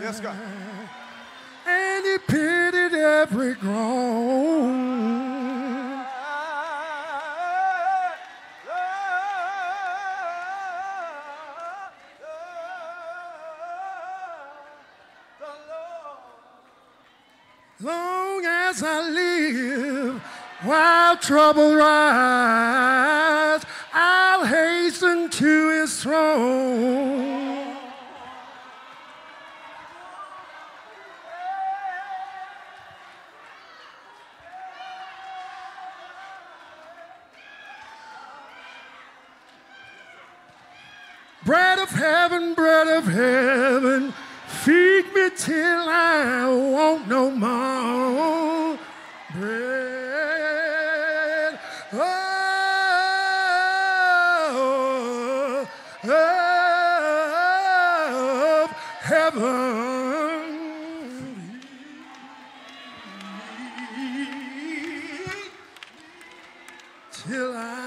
Yes, God. And he pitied every groan. Long as I live, while trouble rise, I'll hasten to his throne. Bread of heaven, bread of heaven, feed me till I want no more bread. Oh, oh, oh, of heaven. Till I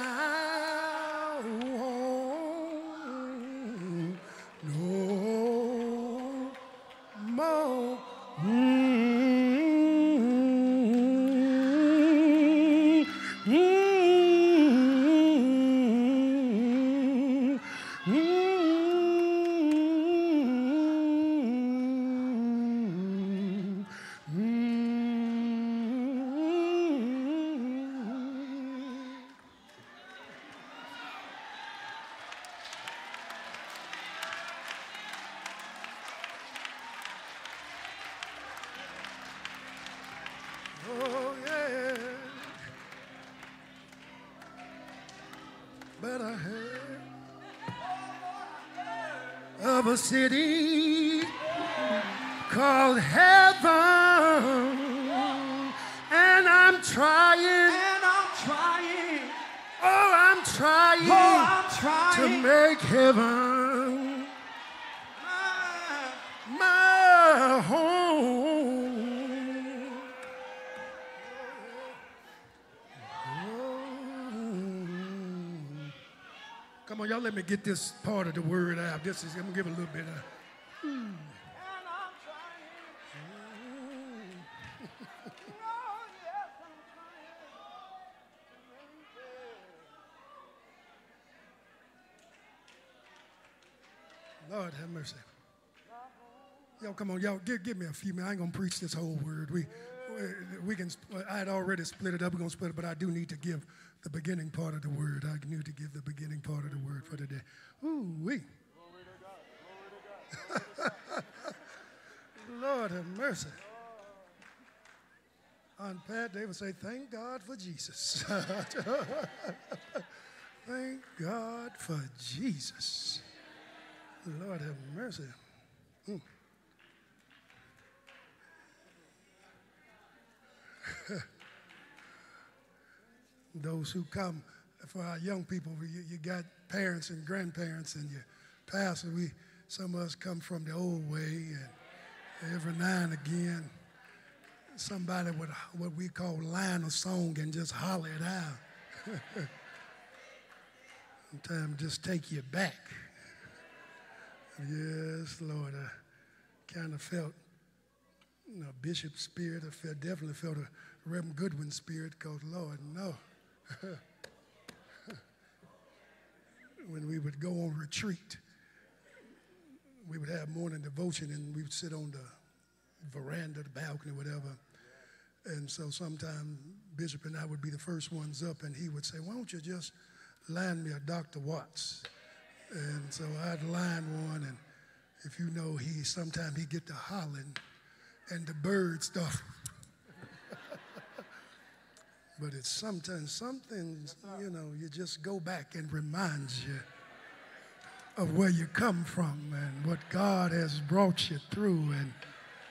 a city called heaven, trying, and I'm trying, oh, I'm trying, oh, I'm trying to make heaven my, my home. Oh. Come on, y'all, let me get this part of the word out. This is, I'm gonna give a little bit of. Hmm. Lord have mercy. Y'all, come on, y'all, give, give me a few minutes. I ain't going to preach this whole word. We we can, I had already split it up. We're going to split it, but I do need to give the beginning part of the word. I need to give the beginning part of the word for today. Ooh-wee. Glory to God. Glory to God. Lord have mercy. On Pat, they would say, thank God for Jesus. Thank God for Jesus. Lord have mercy. Mm. Those who come, for our young people, you, you got parents and grandparents and your pastor. We, some of us come from the old way, and every now and again, somebody with what we call line of song and just holler it out. Sometimes just take you back. Yes, Lord, I kind of felt, you know, bishop's spirit. I felt, definitely felt a Reverend Goodwin spirit, because, Lord, no. When we would go on retreat, we would have morning devotion, and we would sit on the veranda, the balcony, whatever. And so sometimes Bishop and I would be the first ones up, and he would say, why don't you just line me a Doctor Watts? And so I'd line one, and if you know, he sometimes he get to hollering, and the birds start. But it's sometimes something, you know, you just go back and reminds you of where you come from and what God has brought you through and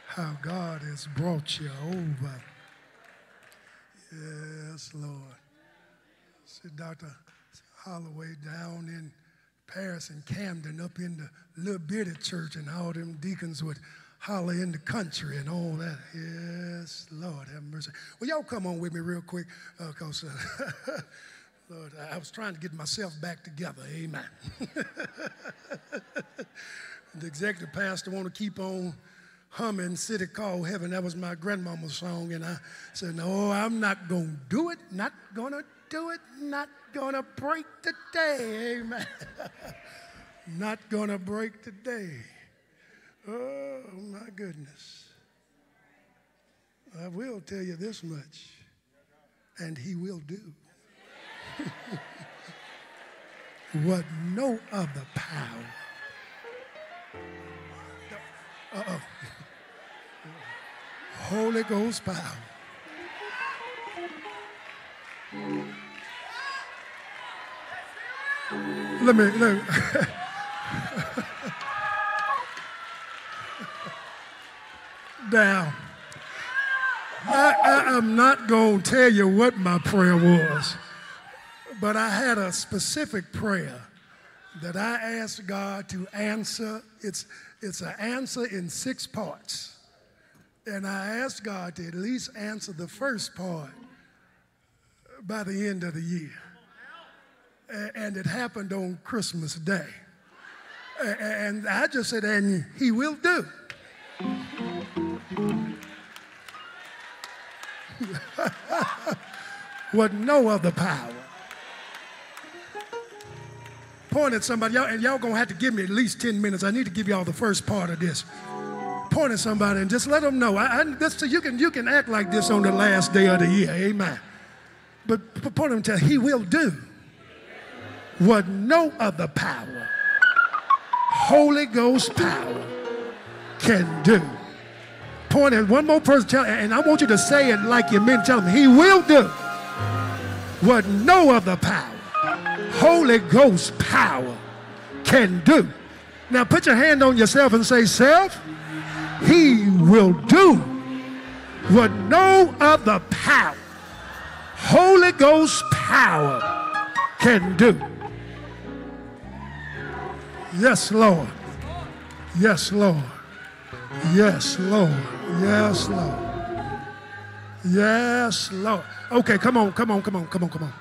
how God has brought you over. Yes, Lord. See, Doctor Holloway down in Paris and Camden, up in the little bitty church, and all them deacons would holler in the country and all that. Yes, Lord have mercy. Well, y'all come on with me real quick, uh, because, uh, Lord, I was trying to get myself back together. Amen. The executive pastor want to keep on humming City Call Heaven. That was my grandmama's song, and I said, no, I'm not going to do it, not going to do it, not going to break the day, amen. Not going to break the day. Oh, my goodness. I will tell you this much, and he will do what no other power. Uh-oh. Holy Ghost power. Let me, let me. Down. I, I, I'm not going to tell you what my prayer was, but I had a specific prayer that I asked God to answer. It's, it's an answer in six parts, and I asked God to at least answer the first part by the end of the year. And it happened on Christmas Day. And I just said, and he will do. With no other power. Point at somebody, y'all, and y'all gonna have to give me at least ten minutes. I need to give y'all the first part of this. Point at somebody and just let them know. I, I, this, so you can, you can act like this on the last day of the year, amen. But point at them and tell, he will do. What no other power, Holy Ghost power, can do. Point at one more person, tell, and I want you to say it like you meant. Tell him, he will do what no other power, Holy Ghost power, can do. Now put your hand on yourself and say, self, he will do what no other power, Holy Ghost power can do. Yes, Lord. Yes, Lord. Yes, Lord. Yes, Lord. Yes, Lord. Okay, come on, come on, come on, come on, come on.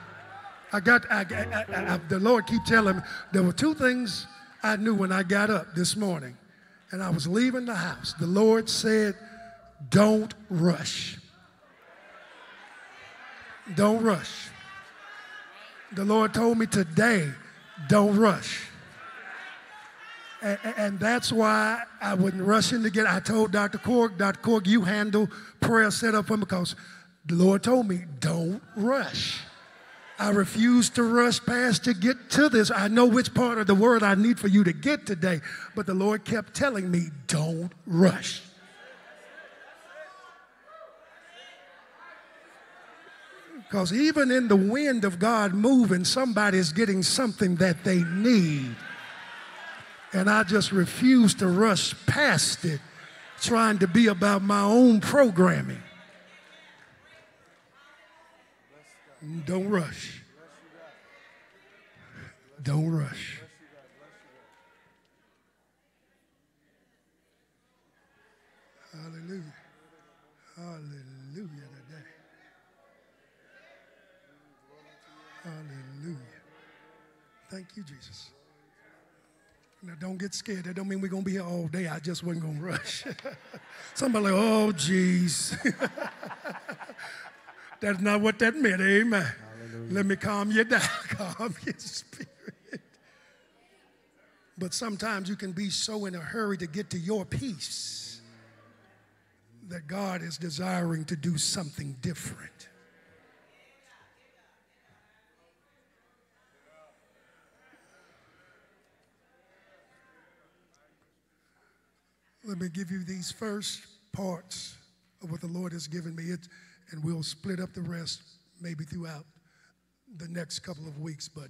I got, I, I, I, I, the Lord keep telling me, there were two things I knew when I got up this morning and I was leaving the house. The Lord said, don't rush. Don't rush. The Lord told me today, don't rush. And, and that's why I wasn't rushing to get, I told Doctor Cork, Doctor Cork, you handle prayer set up for me because the Lord told me, don't rush. I refuse to rush past to get to this. I know which part of the word I need for you to get today, but the Lord kept telling me, don't rush. Because even in the wind of God moving, somebody's getting something that they need. And I just refuse to rush past it, trying to be about my own programming. Don't rush. Don't rush. Hallelujah. Hallelujah today. Hallelujah. Thank you, Jesus. Now, don't get scared. That don't mean we're going to be here all day. I just wasn't going to rush. Somebody like, oh, geez. That's not what that meant. Amen. Hallelujah. Let me calm you down. Calm your spirit. But sometimes you can be so in a hurry to get to your peace that God is desiring to do something different. Let me give you these first parts of what the Lord has given me, it, and we'll split up the rest maybe throughout the next couple of weeks, but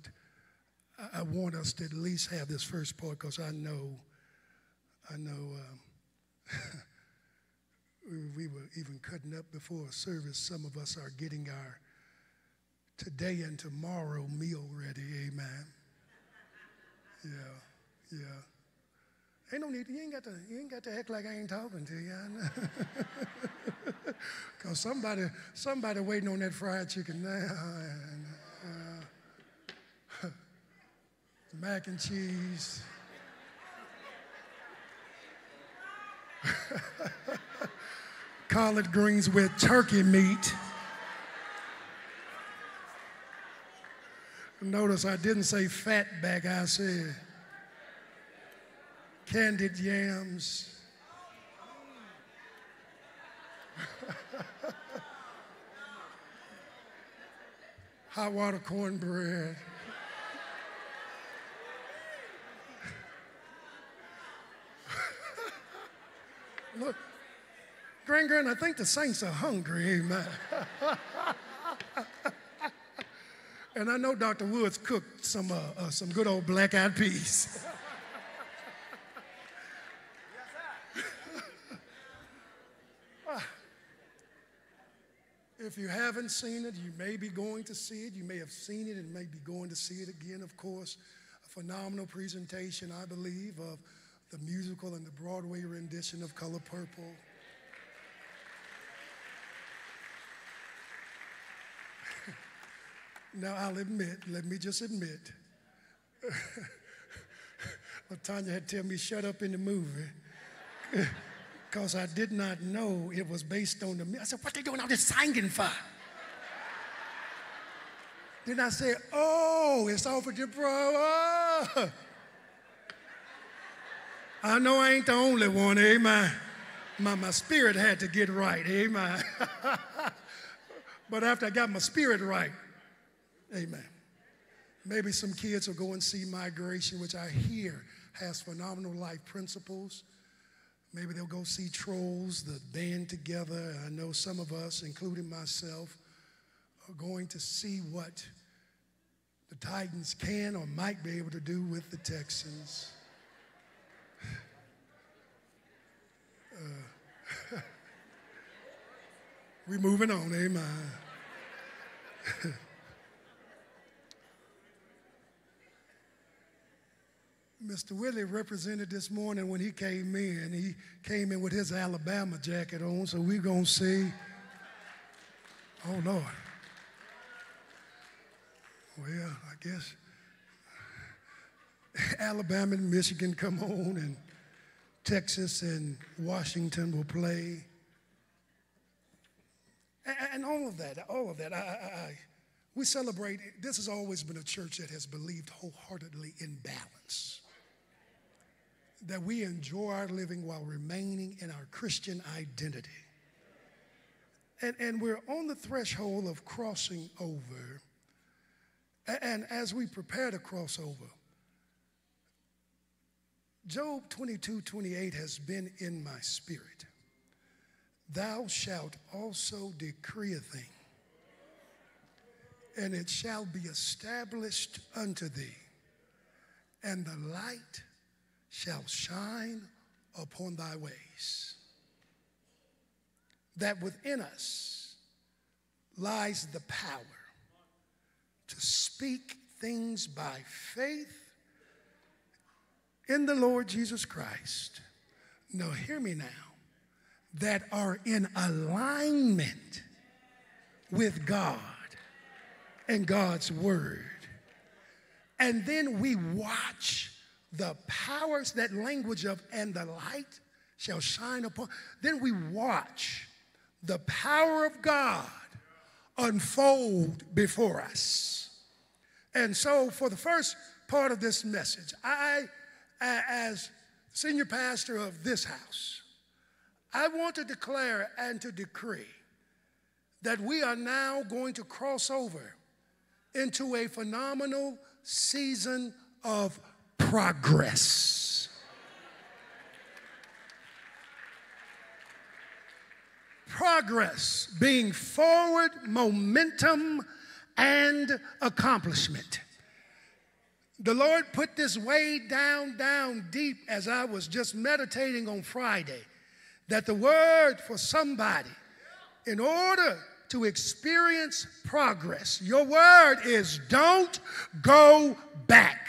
I, I want us to at least have this first part because I know, I know um, we were even cutting up before service. Some of us are getting our today and tomorrow meal ready, amen. Yeah, yeah. Ain't no need to, you ain't got to, you ain't got to act like I ain't talking to you. Because somebody, somebody waiting on that fried chicken, uh, uh, mac and cheese. Collard greens with turkey meat. Notice I didn't say fat back, I said candied yams. Hot water cornbread. Look, Grand Grand, I think the saints are hungry, amen. And I know Doctor Woods cooked some, uh, uh, some good old black-eyed peas. If you haven't seen it, you may be going to see it. You may have seen it and may be going to see it again, of course. A phenomenal presentation, I believe, of the musical and the Broadway rendition of Color Purple. Now, I'll admit, let me just admit, Tanya had to tell me, shut up in the movie. Because I did not know it was based on the... I said, what are they doing all this singing for? Then I said, oh, it's off of the bro. I know I ain't the only one, amen. My, my spirit had to get right, amen. But after I got my spirit right, amen. Maybe some kids will go and see Migration, which I hear has phenomenal life principles. Maybe they'll go see Trolls, the band together. I know some of us, including myself, are going to see what the Titans can or might be able to do with the Texans. Uh, We're moving on, amen. Mister Willie represented this morning when he came in. He came in with his Alabama jacket on, so we're going to see. Oh, Lord. Well, I guess Alabama and Michigan come on, and Texas and Washington will play. And, and all of that, all of that. I, I, I, we celebrate. This has always been a church that has believed wholeheartedly in balance. That we enjoy our living while remaining in our Christian identity. And, and we're on the threshold of crossing over. And as we prepare to cross over, Job twenty-two twenty-eight has been in my spirit. Thou shalt also decree a thing, and it shall be established unto thee, and the light shall shine upon thy ways. That within us lies the power to speak things by faith in the Lord Jesus Christ. Now, hear me now, that are in alignment with God and God's word. And then we watch the powers, that language of, and the light shall shine upon. Then we watch the power of God unfold before us. And so for the first part of this message, I, as senior pastor of this house, I want to declare and to decree that we are now going to cross over into a phenomenal season of progress. Progress being forward momentum and accomplishment. The Lord put this way down, down deep as I was just meditating on Friday, that the word for somebody, in order to experience progress, your word is don't go back.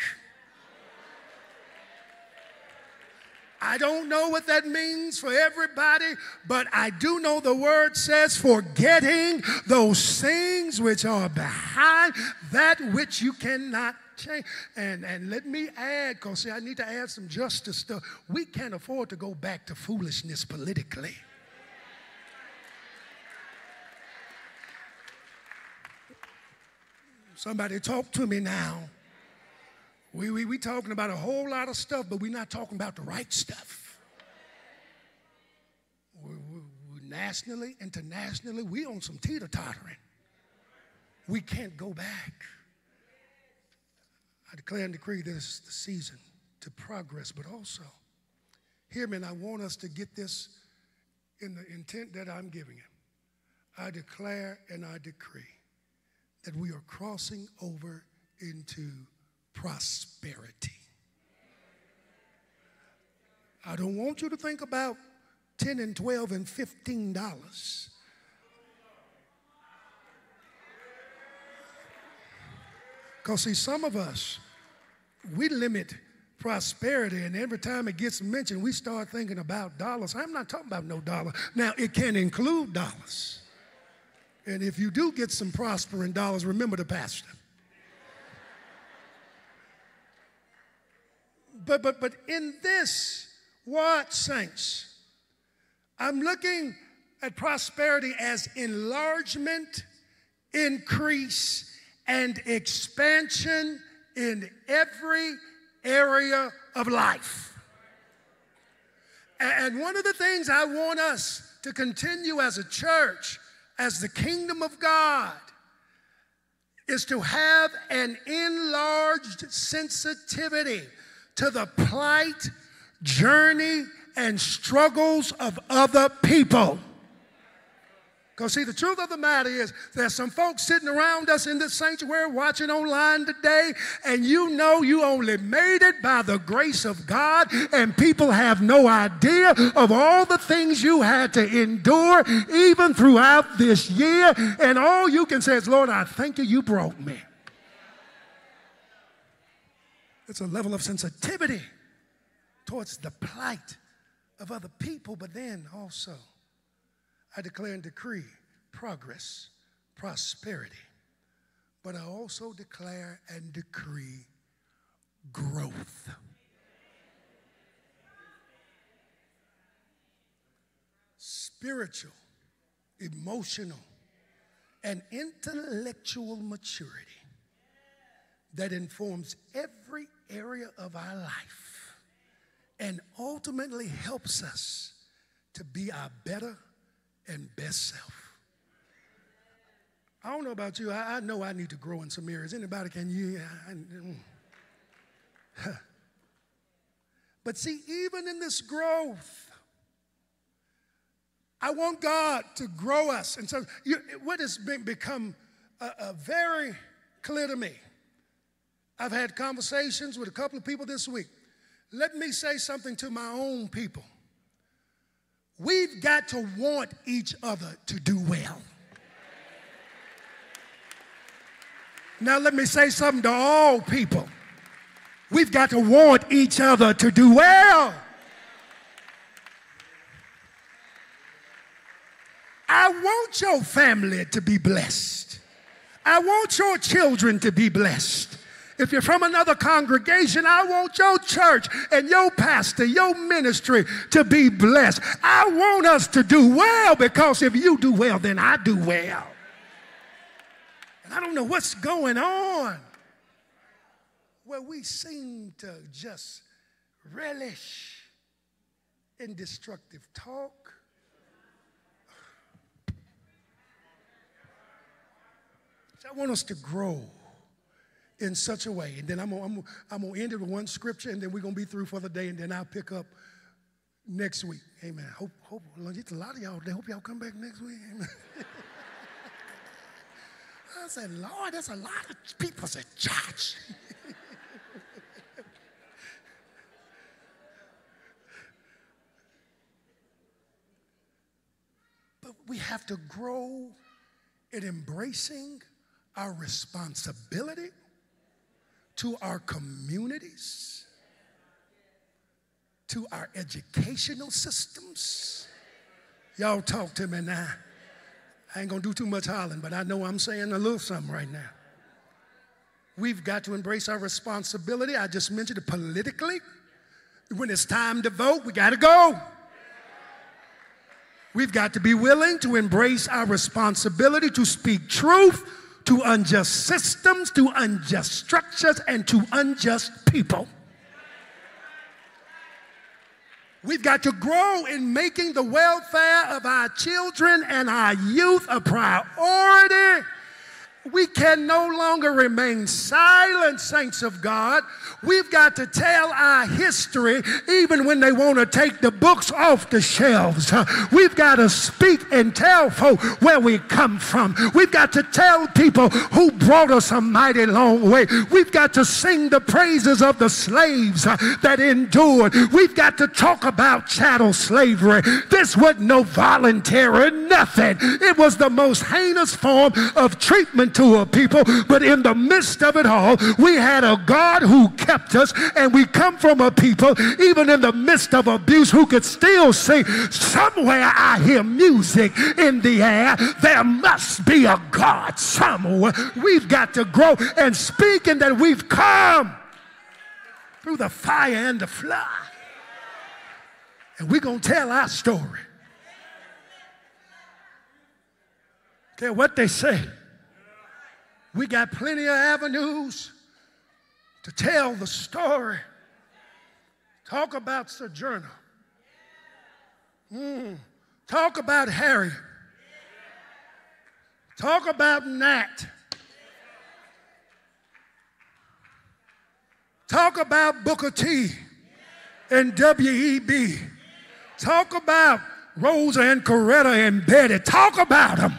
I don't know what that means for everybody, but I do know the word says, forgetting those things which are behind, that which you cannot change. And, and let me add, because see, I need to add some justice stuff. We can't afford to go back to foolishness politically. Somebody talk to me now. We, we, we talking about a whole lot of stuff, but we're not talking about the right stuff. We're, we're, we're nationally, internationally, we on some teeter-tottering. We can't go back. I declare and decree this is the season to progress, but also, hear me, and I want us to get this in the intent that I'm giving it. I declare and I decree that we are crossing over into prosperity. I don't want you to think about ten and twelve and fifteen dollars. Because see, some of us, we limit prosperity, and every time it gets mentioned, we start thinking about dollars. I'm not talking about no dollar. Now, it can include dollars. And if you do get some prospering dollars, remember the pastor. But, but, but in this, what, saints? I'm looking at prosperity as enlargement, increase, and expansion in every area of life. And one of the things I want us to continue as a church, as the kingdom of God, is to have an enlarged sensitivity to the plight, journey, and struggles of other people. Because, see, the truth of the matter is there's some folks sitting around us in this sanctuary watching online today, and you know you only made it by the grace of God, and people have no idea of all the things you had to endure even throughout this year, and all you can say is, Lord, I thank you, you broke me. It's a level of sensitivity towards the plight of other people, but then also, I declare and decree progress, prosperity, but I also declare and decree growth. Spiritual, emotional, and intellectual maturity that informs every area of our life and ultimately helps us to be our better and best self. I don't know about you. I, I know I need to grow in some areas. Anybody can, yeah. I, mm. huh. But see, even in this growth, I want God to grow us. And so you, what has been, become uh, uh, very clear to me, I've had conversations with a couple of people this week. Let me say something to my own people. We've got to want each other to do well. Now let me say something to all people. We've got to want each other to do well. I want your family to be blessed. I want your children to be blessed. If you're from another congregation, I want your church and your pastor, your ministry to be blessed. I want us to do well, because if you do well, then I do well. And I don't know what's going on, where we seem to just relish in destructive talk. So I want us to grow in such a way. And then I'm gonna, I'm gonna, I'm gonna end it with one scripture, and then we're gonna be through for the day, and then I'll pick up next week. Amen. Hope, hope it's a lot of y'all. They hope y'all come back next week. Amen. I said, Lord, there's a lot of people at church. But we have to grow in embracing our responsibility to our communities, to our educational systems. Y'all talk to me now. I ain't gonna do too much hollering, but I know I'm saying a little something right now. We've got to embrace our responsibility. I just mentioned it politically. When it's time to vote, we gotta go. We've got to be willing to embrace our responsibility to speak truth to unjust systems, to unjust structures, and to unjust people. We've got to grow in making the welfare of our children and our youth a priority. We can no longer remain silent, saints of God. We've got to tell our history even when they want to take the books off the shelves. We've got to speak and tell folk where we come from. We've got to tell people who brought us a mighty long way. We've got to sing the praises of the slaves that endured. We've got to talk about chattel slavery. This was no voluntary nothing. It was the most heinous form of treatment to a people, but in the midst of it all, we had a God who kept us, and we come from a people, even in the midst of abuse, who could still sing, somewhere I hear music in the air, there must be a God somewhere. We've got to grow and speak, and that we've come through the fire and the flood, and we're going to tell our story. Okay, what they say. We got plenty of avenues to tell the story. Talk about Sojourner. Mm. Talk about Harry. Talk about Nat. Talk about Booker T and W E B. Talk about Rosa and Coretta and Betty. Talk about them.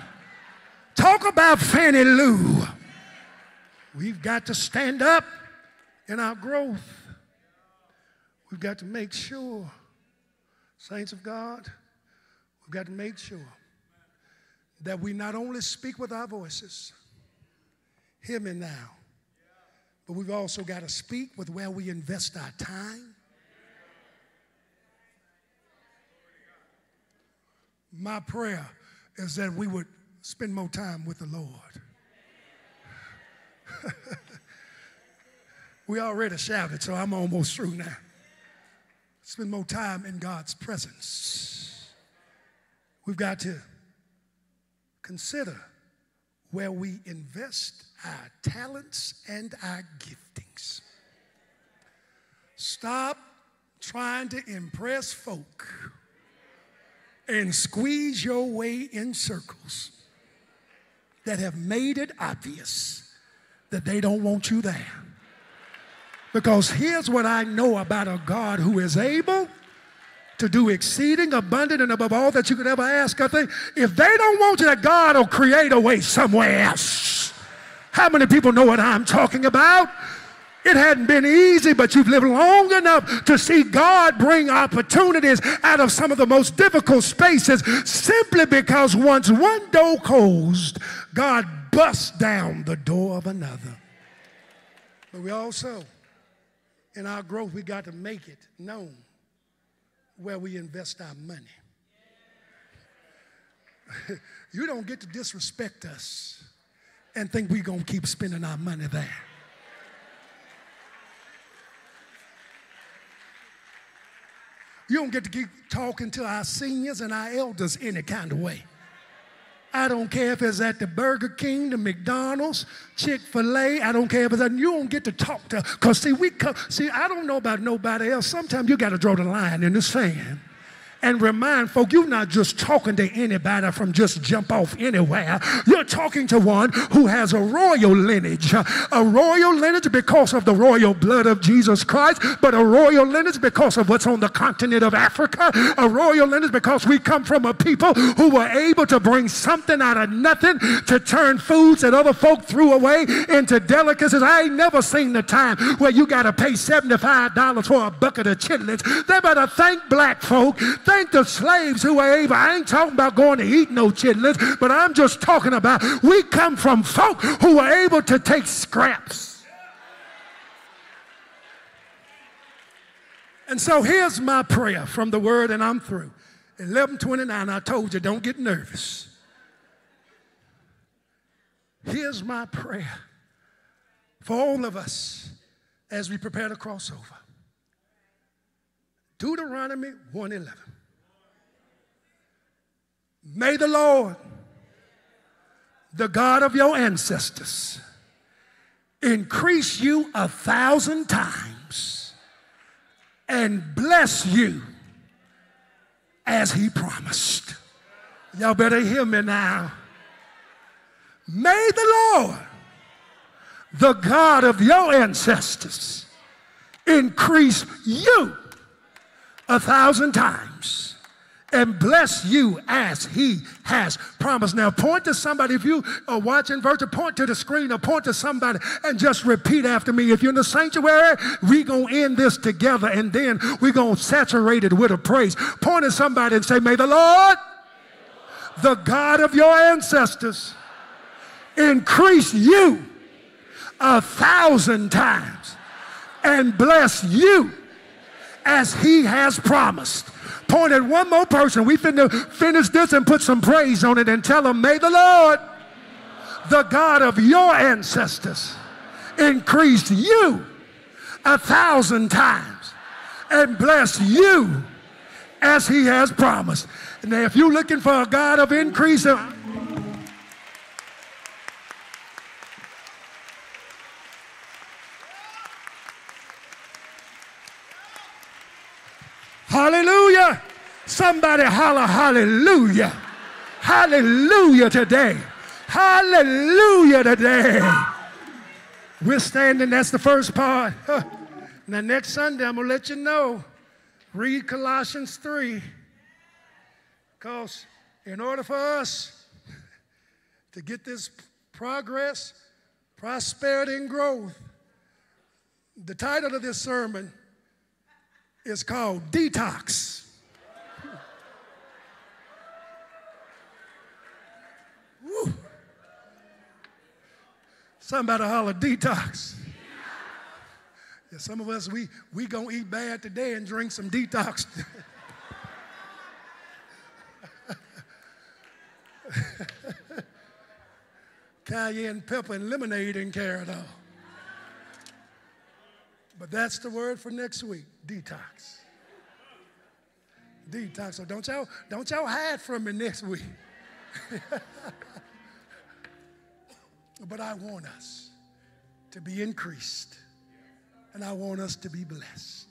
Talk about Fannie Lou. We've got to stand up in our growth. We've got to make sure, saints of God, we've got to make sure that we not only speak with our voices, hear me now, but we've also got to speak with where we invest our time. My prayer is that we would spend more time with the Lord. We already shouted, so I'm almost through now. Spend more time in God's presence. We've got to consider where we invest our talents and our giftings. Stop trying to impress folk and squeeze your way in circles that have made it obvious that they don't want you there. Because here's what I know about a God who is able to do exceeding, abundant, and above all that you could ever ask or think. If they don't want you, that God will create a way somewhere else. How many people know what I'm talking about? It hadn't been easy, but you've lived long enough to see God bring opportunities out of some of the most difficult spaces, simply because once one door closed, God busts down the door of another. But we also, in our growth, we got to make it known where we invest our money. You don't get to disrespect us and think we're going to keep spending our money there. You don't get to keep talking to our seniors and our elders any kind of way. I don't care if it's at the Burger King, the McDonald's, Chick-fil-A. I don't care if it's at, you don't get to talk to, because see, we come, see, I don't know about nobody else. Sometimes you got to draw the line in the sand and remind folk, you're not just talking to anybody from just jump off anywhere. You're talking to one who has a royal lineage, a royal lineage because of the royal blood of Jesus Christ, but a royal lineage because of what's on the continent of Africa, a royal lineage because we come from a people who were able to bring something out of nothing to turn foods that other folk threw away into delicacies. I ain't never seen the time where you got to pay seventy-five dollars for a bucket of chitlins. They better thank black folk. Thank the slaves who were able. I ain't talking about going to eat no chitlins, but I'm just talking about we come from folk who were able to take scraps. And so here's my prayer from the word, and I'm through. eleven twenty-nine, I told you, don't get nervous. Here's my prayer for all of us as we prepare to cross over. Deuteronomy one eleven. May the Lord, the God of your ancestors, increase you a thousand times and bless you as he promised. Y'all better hear me now. May the Lord, the God of your ancestors, increase you a thousand times and bless you as he has promised. Now point to somebody, if you are watching virtual, point to the screen or point to somebody and just repeat after me. If you're in the sanctuary, we're going to end this together and then we're going to saturate it with a praise. Point at somebody and say, may the Lord, may the Lord, the God of your ancestors, increase you a thousand times and bless you as he has promised. Point at one more person. We finna finish this and put some praise on it and tell them, may the Lord, the God of your ancestors, increase you a thousand times and bless you as he has promised. Now, if you're looking for a God of increase, hallelujah. Somebody holler hallelujah. Hallelujah today. Hallelujah today. We're standing. That's the first part. Huh. Now next Sunday, I'm going to let you know. Read Colossians three. Because in order for us to get this progress, prosperity, and growth, the title of this sermon is called Detox. Woo. Somebody holler, detox. Yeah, some of us, we, we gonna eat bad today and drink some detox. Cayenne pepper and lemonade and carrot on. But that's the word for next week, detox. Detox, so don't y'all, don't y'all hide from me next week. But I want us to be increased, and I want us to be blessed.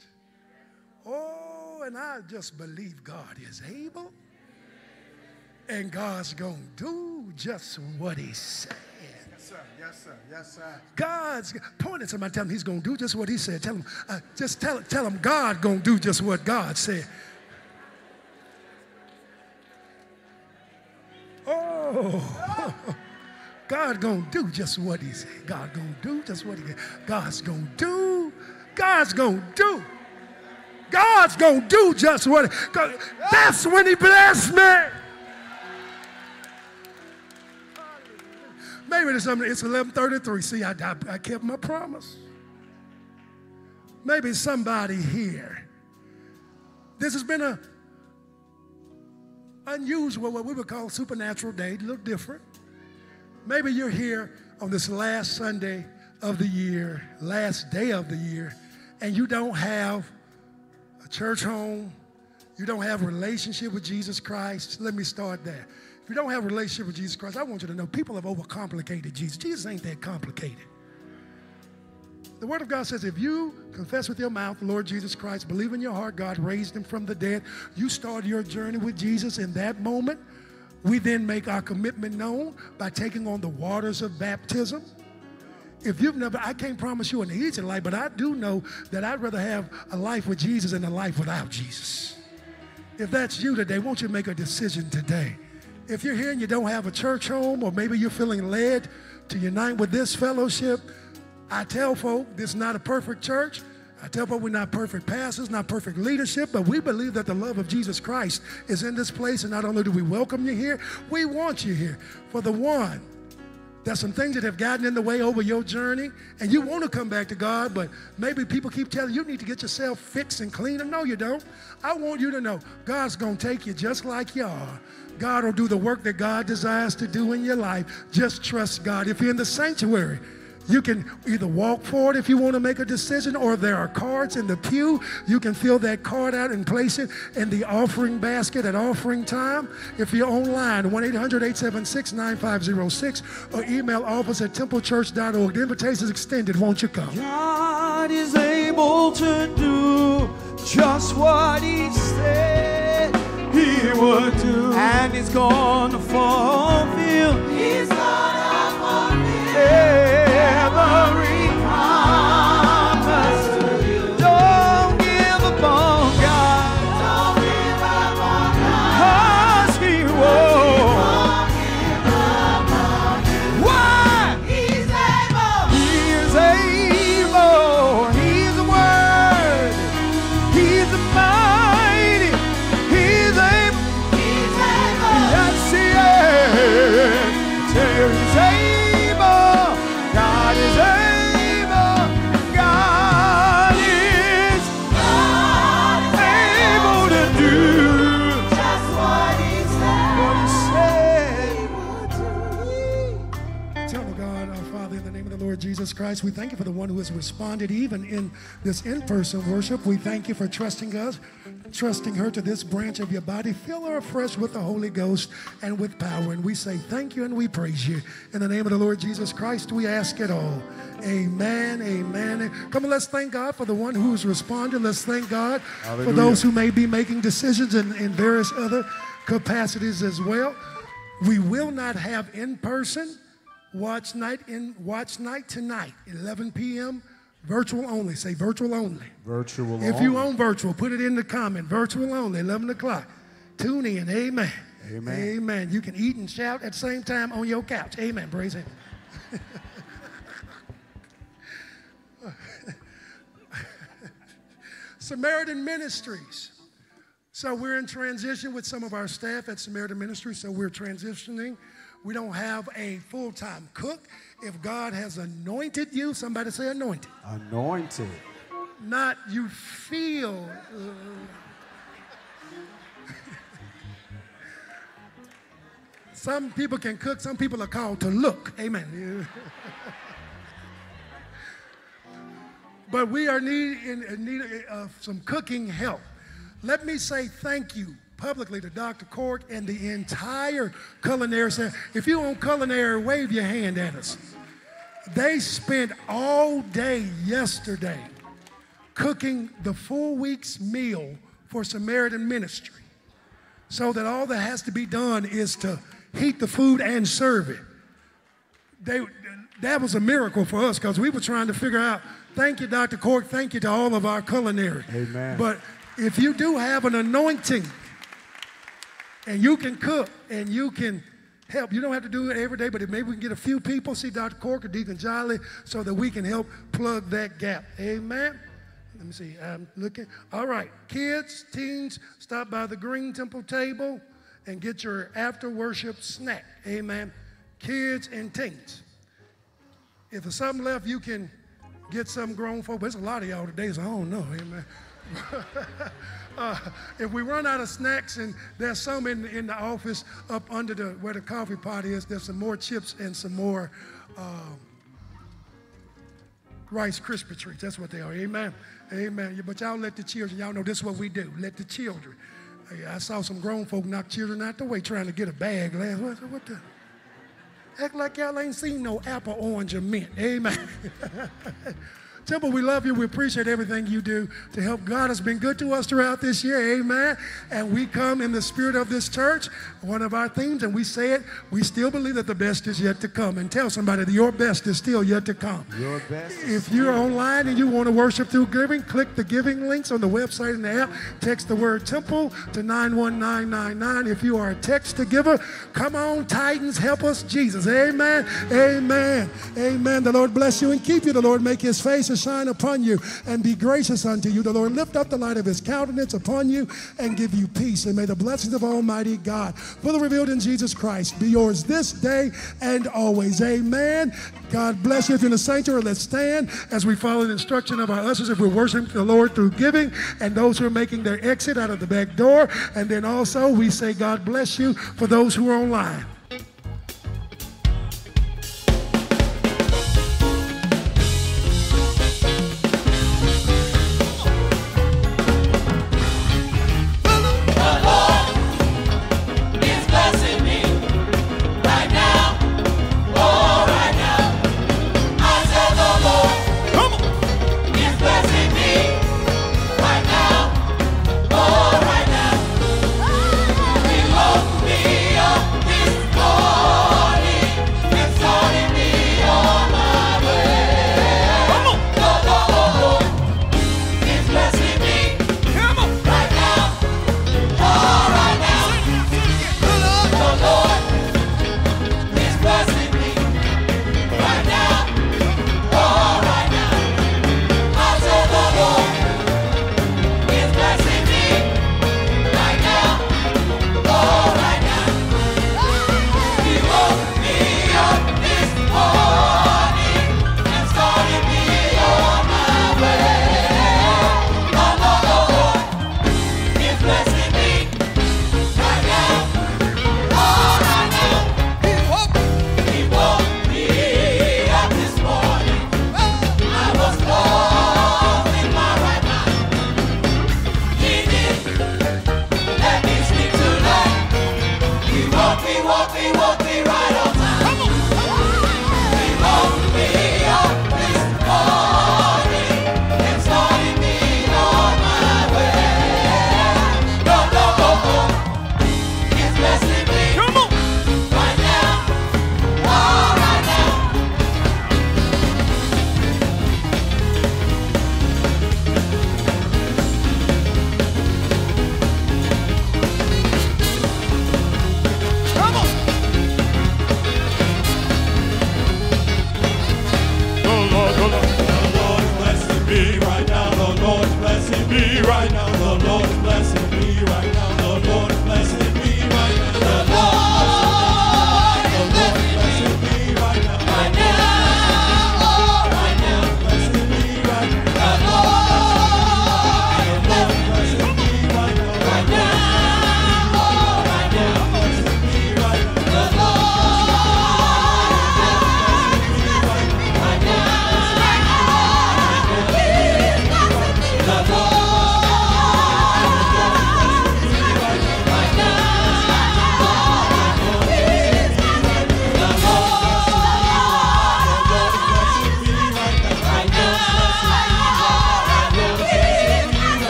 Oh, and I just believe God is able, and God's going to do just what he said. Yes, sir. Yes, sir. Yes, sir. God's pointing to somebody, tell him he's going to do just what he said. Tell him, uh, just tell, tell him God going to do just what God said. Oh, God gonna do just what he said. God gonna do just what he said. God's gonna do. God's gonna do. God's gonna do just what he said. That's when he blessed me. Maybe there's something, it's eleven thirty-three. See, I, I, I kept my promise. Maybe somebody here. This has been a unusual, what we would call supernatural day, a little different. Maybe you're here on this last Sunday of the year, last day of the year, and you don't have a church home, you don't have a relationship with Jesus Christ. Let me start there. If you don't have a relationship with Jesus Christ, I want you to know people have overcomplicated Jesus. Jesus ain't that complicated. The Word of God says if you confess with your mouth the Lord Jesus Christ, believe in your heart God raised him from the dead, you start your journey with Jesus in that moment. We then make our commitment known by taking on the waters of baptism. If you've never, I can't promise you an easy life, but I do know that I'd rather have a life with Jesus than a life without Jesus. If that's you today, won't you make a decision today? If you're here and you don't have a church home, or maybe you're feeling led to unite with this fellowship, I tell folk this is not a perfect church. I tell folk we're not perfect pastors, not perfect leadership, but we believe that the love of Jesus Christ is in this place, and not only do we welcome you here, we want you here. For the one, there's some things that have gotten in the way over your journey, and you want to come back to God, but maybe people keep telling you, you need to get yourself fixed and clean. And no, you don't. I want you to know God's going to take you just like you are. God will do the work that God desires to do in your life. Just trust God. If you're in the sanctuary, you can either walk forward if you want to make a decision, or there are cards in the pew. You can fill that card out and place it in the offering basket at offering time. If you're online, one eight hundred, eight seven six, nine five zero six, or email office at temple church dot org. The invitation is extended. Won't you come? God is able to do just what he said he would do. And he's going to fulfill. He's going to fulfill. Hey. Every promise to you. Don't give up on God. Don't give up on God. 'Cause he won't give up on you. Why? He's able. He is able. He's a word. He's a mighty. He's able. He's able. Yes, he is. He's able. Jesus Christ, we thank you for the one who has responded even in this in-person worship. We thank you for trusting us, trusting her to this branch of your body. Fill her afresh with the Holy Ghost and with power. And we say thank you and we praise you. In the name of the Lord Jesus Christ, we ask it all. Amen, amen. Come on, let's thank God for the one who has responded. Let's thank God Hallelujah. For those who may be making decisions in, in various other capacities as well. We will not have in-person Watch night in watch night tonight, eleven p m Virtual only. Say virtual only. Virtual. If only. You own virtual, put it in the comment. Virtual only, eleven o'clock. Tune in. Amen. Amen. Amen. You can eat and shout at the same time on your couch. Amen. Praise him. Samaritan Ministries. So we're in transition with some of our staff at Samaritan Ministries, so we're transitioning. We don't have a full-time cook. If God has anointed you, somebody say anointed. Anointed. Not you feel. Uh, Some people can cook. Some people are called to look. Amen. But we are need, in, in need of some cooking help. Let me say thank you publicly to Doctor Cork and the entire culinary center. If you own culinary, wave your hand at us. They spent all day yesterday cooking the full week's meal for Samaritan Ministry, so that all that has to be done is to heat the food and serve it. They, that was a miracle for us because we were trying to figure out. Thank you, Doctor Cork. Thank you to all of our culinary. Amen. But if you do have an anointing and you can cook and you can help, you don't have to do it every day, but maybe we can get a few people, see Doctor Cork or Deacon Jolly, so that we can help plug that gap. Amen. Let me see. I'm looking. All right. Kids, teens, stop by the Green Temple table and get your after worship snack. Amen. Kids and teens. If there's something left, you can get some grown folk. There's a lot of y'all today, so I don't know. Amen. uh, if we run out of snacks, and there's some in, in the office up under the where the coffee pot is, there's some more chips and some more um, Rice Krispie treats. That's what they are. Amen. Amen. But y'all let the children, y'all know this is what we do. Let the children. I saw some grown folk knock children out the way trying to get a bag last. What, what the? Act like y'all ain't seen no apple, orange, or mint. Amen. Temple, we love you. We appreciate everything you do to help. God has been good to us throughout this year. Amen. And we come in the spirit of this church, one of our themes, and we say it, we still believe that the best is yet to come. And tell somebody that your best is still yet to come. Your best. If you're online and you want to worship through giving, click the giving links on the website and the app. Text the word Temple to nine one nine nine nine. If you are a text to giver, come on, Titans, help us, Jesus. Amen. Amen. Amen. The Lord bless you and keep you. The Lord make his face shine upon you and be gracious unto you. The Lord lift up the light of his countenance upon you and give you peace. And may the blessings of Almighty God, fully revealed in Jesus Christ, be yours this day and always. Amen. God bless you. If you're in the sanctuary, let's stand as we follow the instruction of our ushers. If we're worshiping the Lord through giving, and those who are making their exit out of the back door, and then also we say God bless you for those who are online. This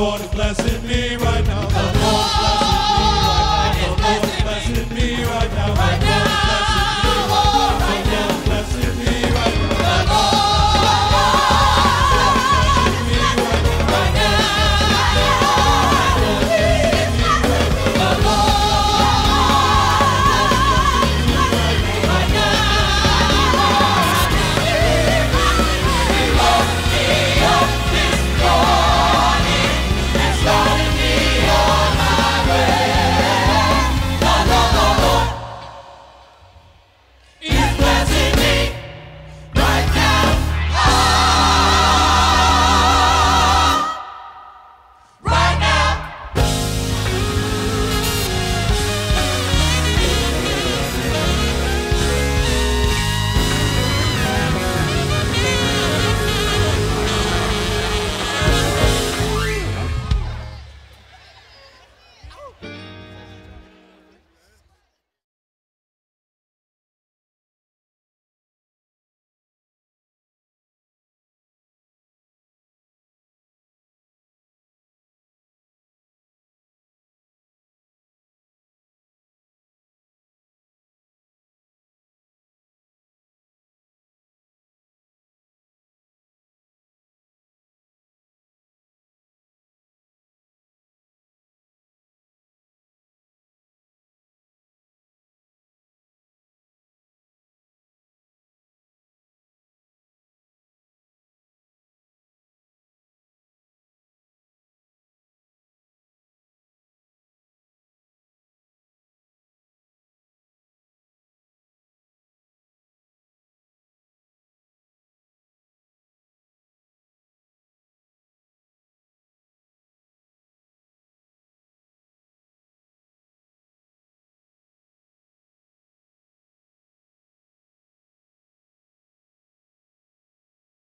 Lord is blessing me right now. The Lord bless